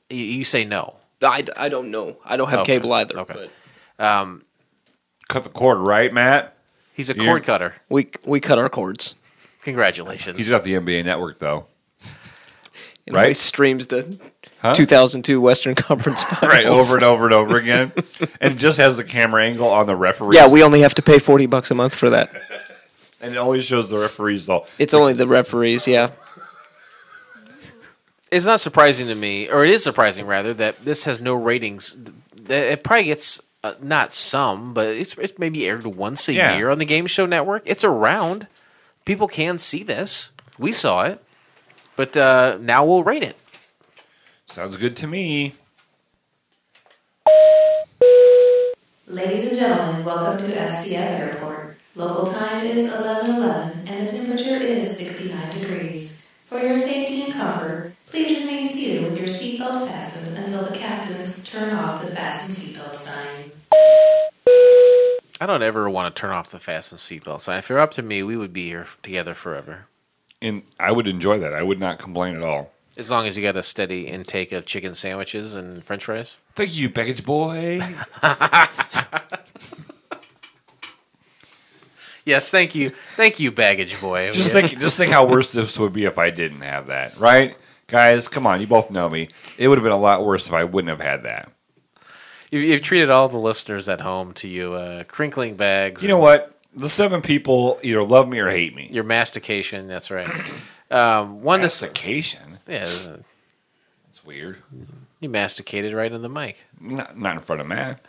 You say no. I don't know. I don't have cable either. Okay, but. Cut the cord, right, Matt? He's a cord cutter. We cut our cords. Congratulations. He's got the NBA Network, though. Right? He streams the 2002 Western Conference Finals. Right, over and over and over again. And just has the camera angle on the referees. Yeah, we only have to pay $40 a month for that. And it only shows the referees, though. It's only the referees, yeah. It's not surprising to me, or it is surprising, rather, that this has no ratings. It probably gets... not some, but it's maybe aired once a year on the Game Show Network. It's around. People can see this. We saw it. But now we'll rate it. Sounds good to me. Ladies and gentlemen, welcome to FCF Airport. Local time is 11:11, and the temperature is 69 degrees. For your safety and comfort, please remain seated with your seatbelt fastened until the captains turn off the fasten seatbelt sign. I don't ever want to turn off the fasten seatbelt sign. If it were up to me, we would be here together forever. And I would enjoy that. I would not complain at all. As long as you got a steady intake of chicken sandwiches and french fries. Thank you, package boy. Yes, thank you. Thank you, baggage boy. Just think how worse this would be if I didn't have that, right? Guys, come on, you both know me. It would have been a lot worse if I wouldn't have had that. You've treated all the listeners at home to you crinkling bags. You know what? The 7 people either love me or hate me. Your mastication, that's right. One mastication? Yeah. That's weird. You masticated right in the mic. Not in front of Matt.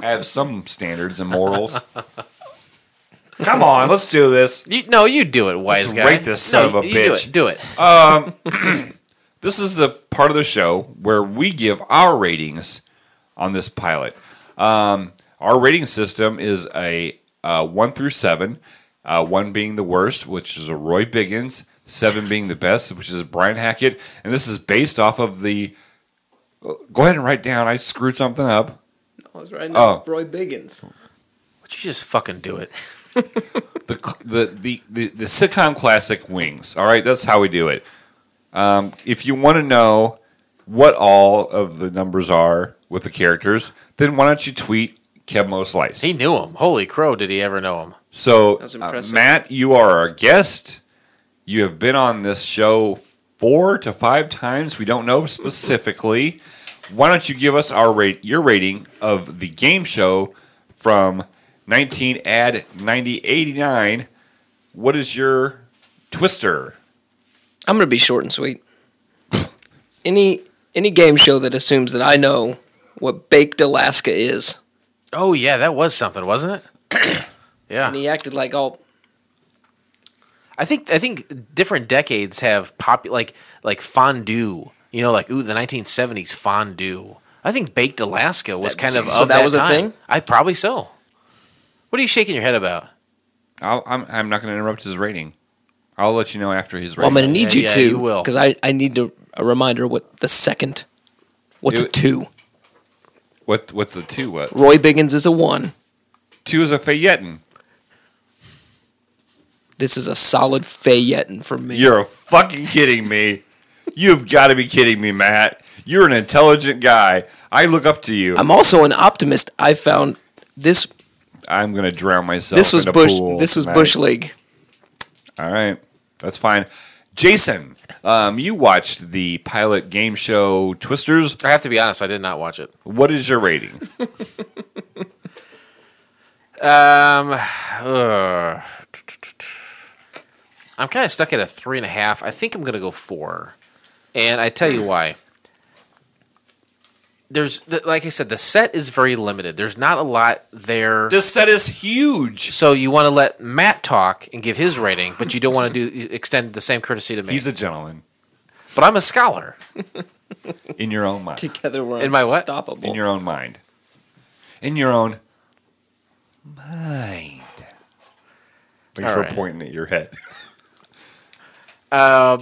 I have some standards and morals. Come on, let's do this. No, you do it, wise let's guy. Rate this son of a bitch. Do it. This is the part of the show where we give our ratings on this pilot. Our rating system is a 1 through 7, 1 being the worst, which is a Roy Biggins, 7 being the best, which is Brian Hackett, and this is based off of the... Go ahead and write down. I screwed something up. I was writing down Roy Biggins. Would you just fucking do it? The sitcom classic Wings. All right, that's how we do it. If you want to know what all of the numbers are with the characters, then why don't you tweet Kevmo Slice? He knew him. Holy crow, did he ever know him? So, Matt, you are our guest. You have been on this show 4 to 5 times. We don't know specifically. Why don't you give us your rating of the game show from 1989? What is your Twister? I'm going to be short and sweet. Any game show that assumes that I know what Baked Alaska is. Oh, yeah, that was something, wasn't it? Yeah. And he acted like all... I think different decades have like fondue. You know, like, ooh, the 1970s fondue. I think Baked Alaska was kind of so that was a thing? I probably so. What are you shaking your head about? I'm not going to interrupt his rating. I'll let you know after his rating. Well, I'm going to need you to, because I need a reminder what the second. What's a 2? What's the 2? What? Roy Biggins is a 1. 2 is a Fayettin. This is a solid Fayettin for me. You're fucking kidding me. You've got to be kidding me, Matt. You're an intelligent guy. I look up to you. I'm also an optimist. I found this. I'm going to drown myself in a pool. This was Bush League. All right. That's fine. Jason, you watched the pilot game show Twisters. I have to be honest. I did not watch it. What is your rating? I'm kind of stuck at a 3.5. I think I'm going to go 4. And I tell you why. There's, like I said, the set is very limited. There's not a lot there. This set is huge. So you want to let Matt talk and give his rating, but you don't want to extend the same courtesy to me. He's a gentleman. But I'm a scholar. In your own mind. Together we're unstoppable. In your own mind. In your own mind. Thanks for pointing at your head.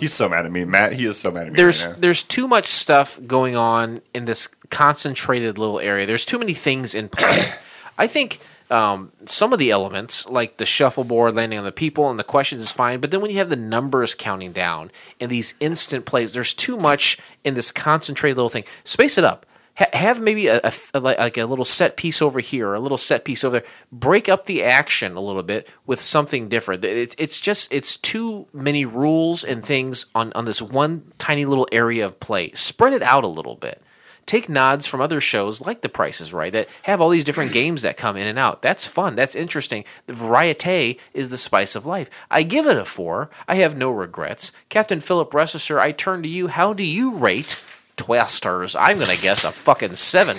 He's so mad at me, Matt. He is so mad at me. There's too much stuff going on in this concentrated little area. There's too many things in play. I think some of the elements, like the shuffleboard, landing on the people, and the questions is fine. But then when you have the numbers counting down and these instant plays, there's too much in this concentrated little thing. Space it up. Have maybe a little set piece over here or a little set piece over there. Break up the action a little bit with something different. It's too many rules and things on this one tiny little area of play. Spread it out a little bit. Take nods from other shows like The Price is Right that have all these different games that come in and out. That's fun. That's interesting. The variety is the spice of life. I give it a 4. I have no regrets. Captain Philip Restesher, I turn to you. How do you rate... Twisters. I'm going to guess a fucking 7.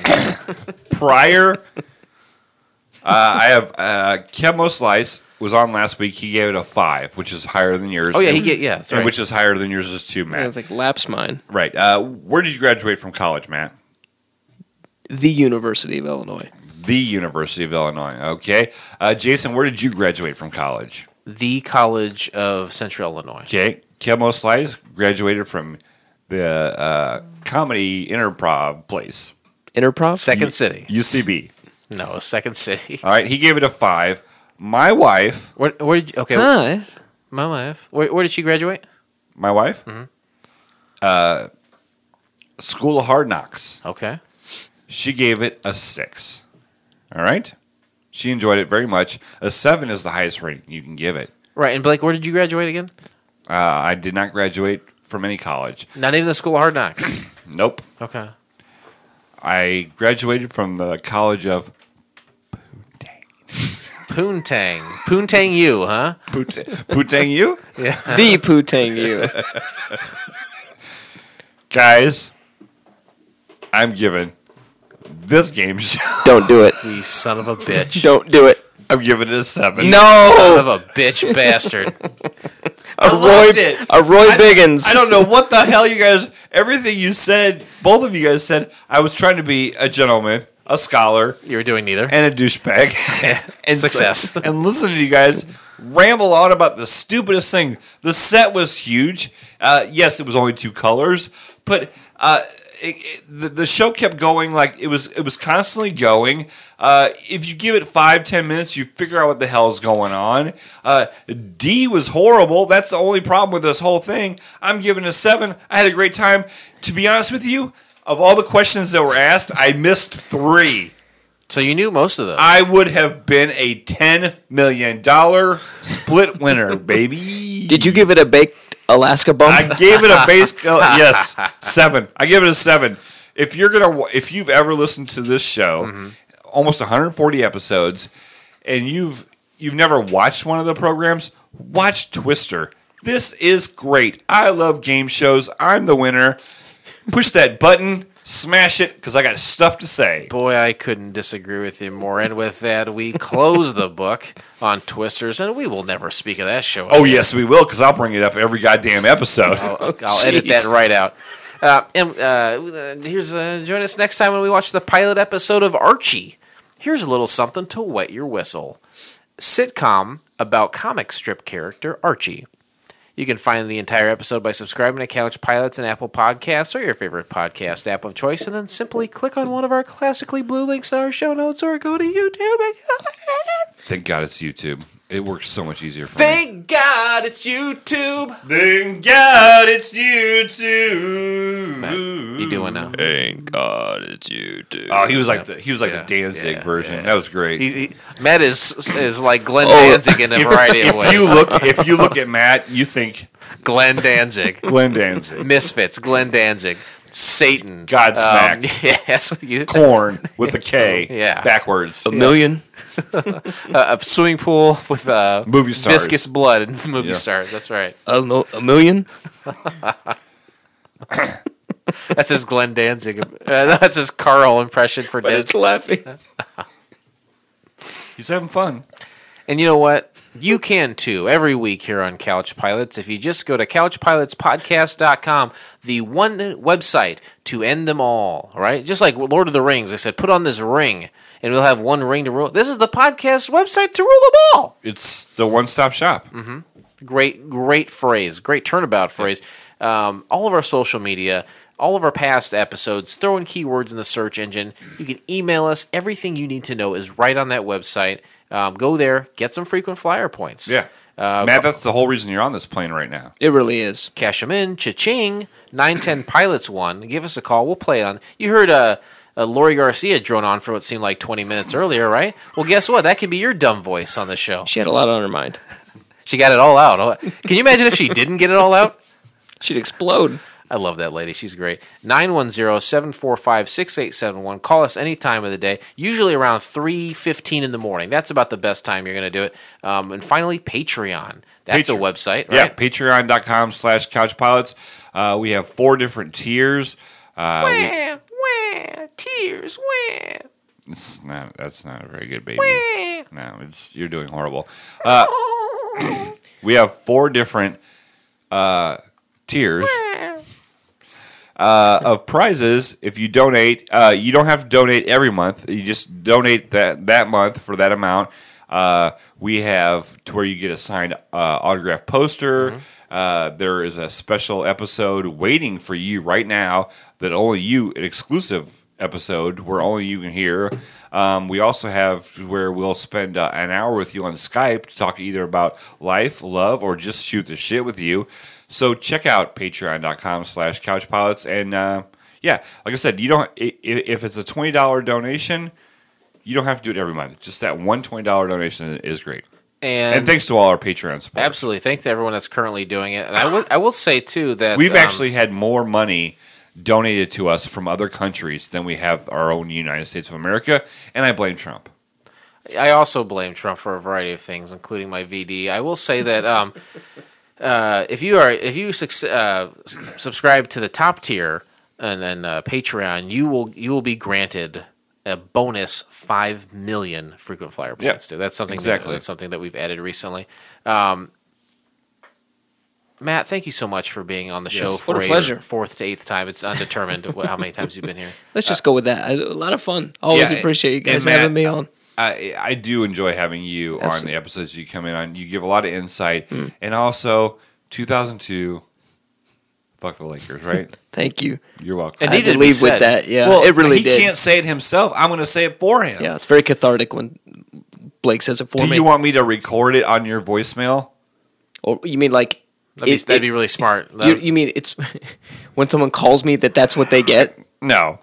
Prior, I have Kevmo Slice was on last week. He gave it a 5, which is higher than yours. Oh, yeah, right. Which is higher than yours is too, Matt. Yeah, it's like laps mine. Right. Where did you graduate from college, Matt? The University of Illinois. The University of Illinois. Okay. Jason, where did you graduate from college? The College of Central Illinois. Okay. Kevmo Slice graduated from... the comedy improv place. Improv? Second City. UCB. No, Second City. All right, he gave it a 5. My wife... Where did you... Okay. Hi. My wife. Where did she graduate? My wife? Mm-hmm. School of Hard Knocks. Okay. She gave it a 6. All right? She enjoyed it very much. A 7 is the highest rating you can give it. Right, and Blake, where did you graduate again? I did not graduate... from any college. Not even the School of Hard Knocks? Nope. Okay. I graduated from the College of Poontang. Poontang U, huh? Poontang U? Yeah. The Poontang U. Guys, I'm giving this game show... Don't do it. You son of a bitch. Don't do it. I'm giving it a 7. No! Son of a bitch bastard. Biggins. I don't know what the hell you guys... Everything you said, both of you guys said, I was trying to be a gentleman, a scholar... You were doing neither. ...and a douchebag. And success. And listening to you guys ramble on about the stupidest thing. The set was huge. Yes, it was only 2 colors, but... The show kept going, like it was constantly going. If you give it 5-10 minutes, you figure out what the hell is going on. Dee was horrible. That's the only problem with this whole thing. I'm giving it a 7. I had a great time. To be honest with you, of all the questions that were asked, I missed 3. So you knew most of them. I would have been a $10 million split winner, baby. Did you give it a bake? Alaska bump. I gave it a base. Yes, 7. I give it a 7. If you're gonna, if you've ever listened to this show, almost 140 episodes, and you've never watched one of the programs, watch Twister. This is great. I love game shows. I'm the winner. Push that button. Smash it, because I got stuff to say. Boy, I couldn't disagree with you more. And with that, we close the book on Twisters, and we will never speak of that show again. Oh, yes, we will, because I'll bring it up every goddamn episode. I'll edit that right out. Join us next time when we watch the pilot episode of Archie. Here's a little something to wet your whistle. Sitcom about comic strip character Archie. You can find the entire episode by subscribing to Couch Pilots and Apple Podcasts or your favorite podcast app of choice, and then simply click on one of our classically blue links in our show notes or go to YouTube. And thank God it's YouTube. It works so much easier for me. Thank God it's YouTube. Thank God it's YouTube. Matt, you doing now? Thank God it's YouTube. Oh, he was like the Danzig version. Yeah. That was great. Matt is like Glenn Danzig in a variety of ways. If you look at Matt, you think Glenn Danzig. Glenn Danzig. Misfits. Glenn Danzig. Satan. Godsmack. Corn with a K. Yeah. Backwards. A million. A swimming pool with movie stars. Viscous blood and movie stars. That's right. A million? That's his Glenn Danzig. That's his Carl impression for Danzig. It's laughing. He's having fun. And you know what? You can, too, every week here on Couch Pilots. If you just go to couchpilotspodcast.com, the one website to end them all right? Just like Lord of the Rings, they said, put on this ring, and we'll have one ring to rule. This is the podcast website to rule them all. It's the one-stop shop. Mm-hmm. Great phrase. Great turnabout phrase. All of our social media, all of our past episodes, throw in keywords in the search engine. You can email us. Everything you need to know is right on that website. Go there, get some frequent flyer points. Yeah. Matt, that's the whole reason you're on this plane right now. It really is. Cash them in. Cha-ching. 910 Pilots 1. Give us a call. We'll play on. You heard Lori Garcia drone on for what seemed like 20 minutes earlier, right? Well, guess what? That could be your dumb voice on the show. She had a lot on her mind. She got it all out. Can you imagine if she didn't get it all out? She'd explode. I love that lady. She's great. 910-745-6871. Call us any time of the day, usually around 3:15 in the morning. That's about the best time you're going to do it. And finally, Patreon. That's a website, right? Yeah, patreon.com/couchpilots. We have 4 different tiers. Tiers, wah. That's not a very good baby. Wah. No, you're doing horrible. We have 4 different tiers. Wah. Of prizes, if you donate, you don't have to donate every month. You just donate that month for that amount. We have to where you get a signed autographed poster. There is a special episode waiting for you right now that only you, an exclusive episode where only you can hear. We also have where we'll spend an hour with you on Skype to talk either about life, love, or just shoot the shit with you. So check out patreon.com/couchpilots. And, like I said, if it's a $20 donation, you don't have to do it every month. Just that one $20 donation is great. And thanks to all our Patreon supporters. Absolutely. Thanks to everyone that's currently doing it. And I will say, too, that... We've actually had more money donated to us from other countries than we have our own United States of America, and I blame Trump. I also blame Trump for a variety of things, including my VD. I will say that... If you subscribe to the top tier and then Patreon, you will be granted a bonus 5 million frequent flyer points to. That's something that's something that we've added recently. Matt, thank you so much for being on the show for what a pleasure. Fourth to eighth time. It's undetermined how many times you've been here. Let's just go with that. A lot of fun. Always appreciate you guys having me on. I do enjoy having you on the episodes you come in on. You give a lot of insight. And also, 2002, fuck the Lakers, right? Thank you. You're welcome. I need to leave with that. Yeah, well, it really did. He can't say it himself. I'm going to say it for him. Yeah, it's very cathartic when Blake says it for me. Do you want me to record it on your voicemail? Or you mean like... That'd be really smart. You mean it's when someone calls me that's what they get? No.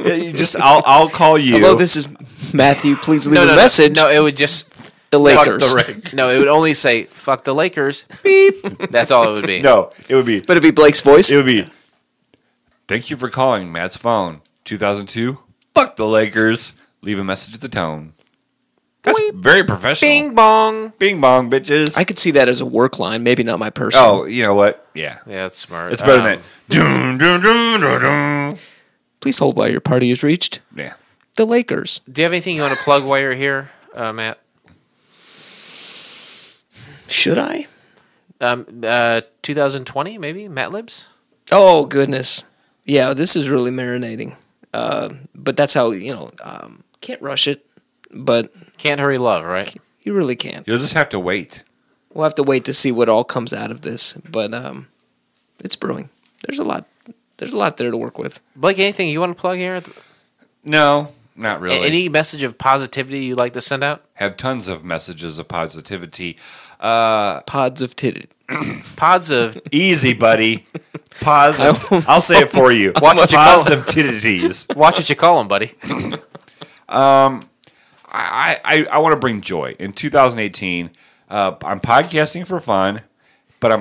I'll call you. Hello, this is Matthew. Please leave a message. No, it would just... The Lakers. Fuck the Lakers. No, it would only say, fuck the Lakers. Beep. That's all it would be. No, it would be... But it'd be Blake's voice? It would be, thank you for calling Matt's phone. 2002, fuck the Lakers. Leave a message at the tone. That's very professional. Bing bong. Bing bong, bitches. I could see that as a work line, maybe not my personal. Oh, you know what? Yeah. Yeah, that's smart. It's better than that. Dun, dun, dun, dun, dun. Please hold while your party is reached. Yeah. The Lakers. Do you have anything you want to plug while you're here, Matt? Should I? 2020, maybe? MatLibs? Oh, goodness. Yeah, this is really marinating. But that's how, can't rush it. But can't hurry love, right? You really can't. You'll just have to wait. We'll have to wait to see what all comes out of this, but it's brewing. There's a lot there to work with. Blake, anything you want to plug here? No, not really. Any message of positivity you'd like to send out? Have tons of messages of positivity. Pods of titty. Pods of easy, buddy. Pods. I'll say it for you. Watch what you call them. Titties. Watch what you call them, buddy. I want to bring joy. In 2018, I'm podcasting for fun, but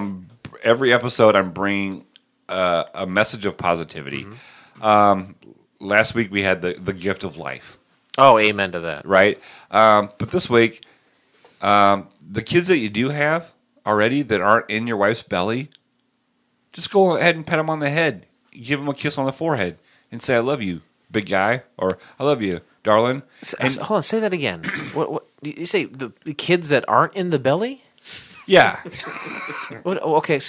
every episode I'm bringing a message of positivity. Mm-hmm. Last week we had the gift of life. Oh, amen to that. Right? But this week, the kids that you do have already that aren't in your wife's belly, just go ahead and pet them on the head. Give them a kiss on the forehead and say, I love you, big guy, or I love you, darling. Hold on, say that again. What you say? The kids that aren't in the belly? Yeah. I'm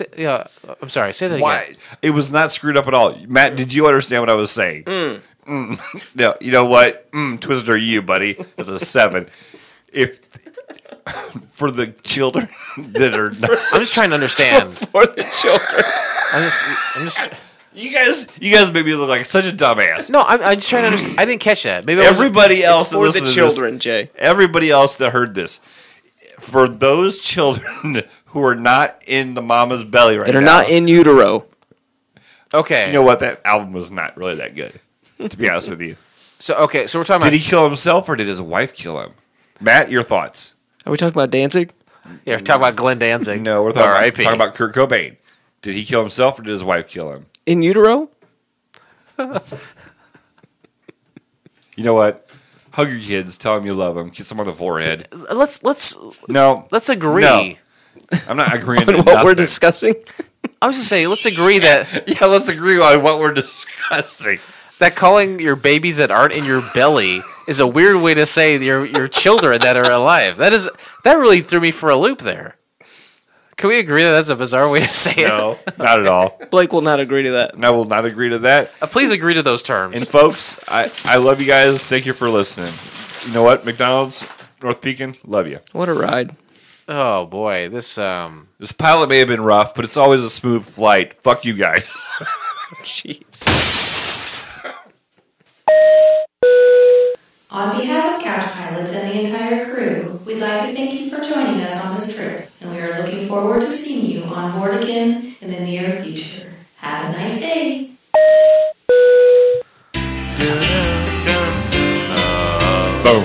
sorry. Say that again. It was not screwed up at all. Matt, did you understand what I was saying? No, you know what? Twister, you, buddy. That's a 7. If... For the children that are not... I'm just trying to understand. For the children. I'm just... You guys made me look like such a dumbass. No, I'm just trying to understand. I didn't catch that. Maybe everybody else that listened to this. For the children, Jay. Everybody else that heard this. For those children who are not in the mama's belly right now. That are not in utero. Okay. You know what? That album was not really that good, to be honest with you. So we're talking about... Did he kill himself or did his wife kill him? Matt, your thoughts? Are we talking about Danzig? Yeah, we're talking about Glenn Danzig. No, we're talking about Kurt Cobain. Did he kill himself or did his wife kill him? In utero? You know what? Hug your kids. Tell them you love them. Kiss them on the forehead. Let's agree. No. I'm not agreeing on what we're discussing. I was just saying, let's agree that... Yeah, let's agree on what we're discussing. That calling your babies that aren't in your belly is a weird way to say your children that are alive. That really threw me for a loop there. Can we agree that that's a bizarre way to say it? No, not at all. Blake will not agree to that. No, I will not agree to that. Please agree to those terms. And folks, I love you guys. Thank you for listening. You know what? McDonald's, North Pekin, love you. What a ride. Oh, boy. This pilot may have been rough, but it's always a smooth flight. Fuck you guys. Jeez. On behalf of Couch Pilots and the entire crew, we'd like to thank you for joining us on this trip, and we are looking forward to seeing you on board again in the near future. Have a nice day. Boom.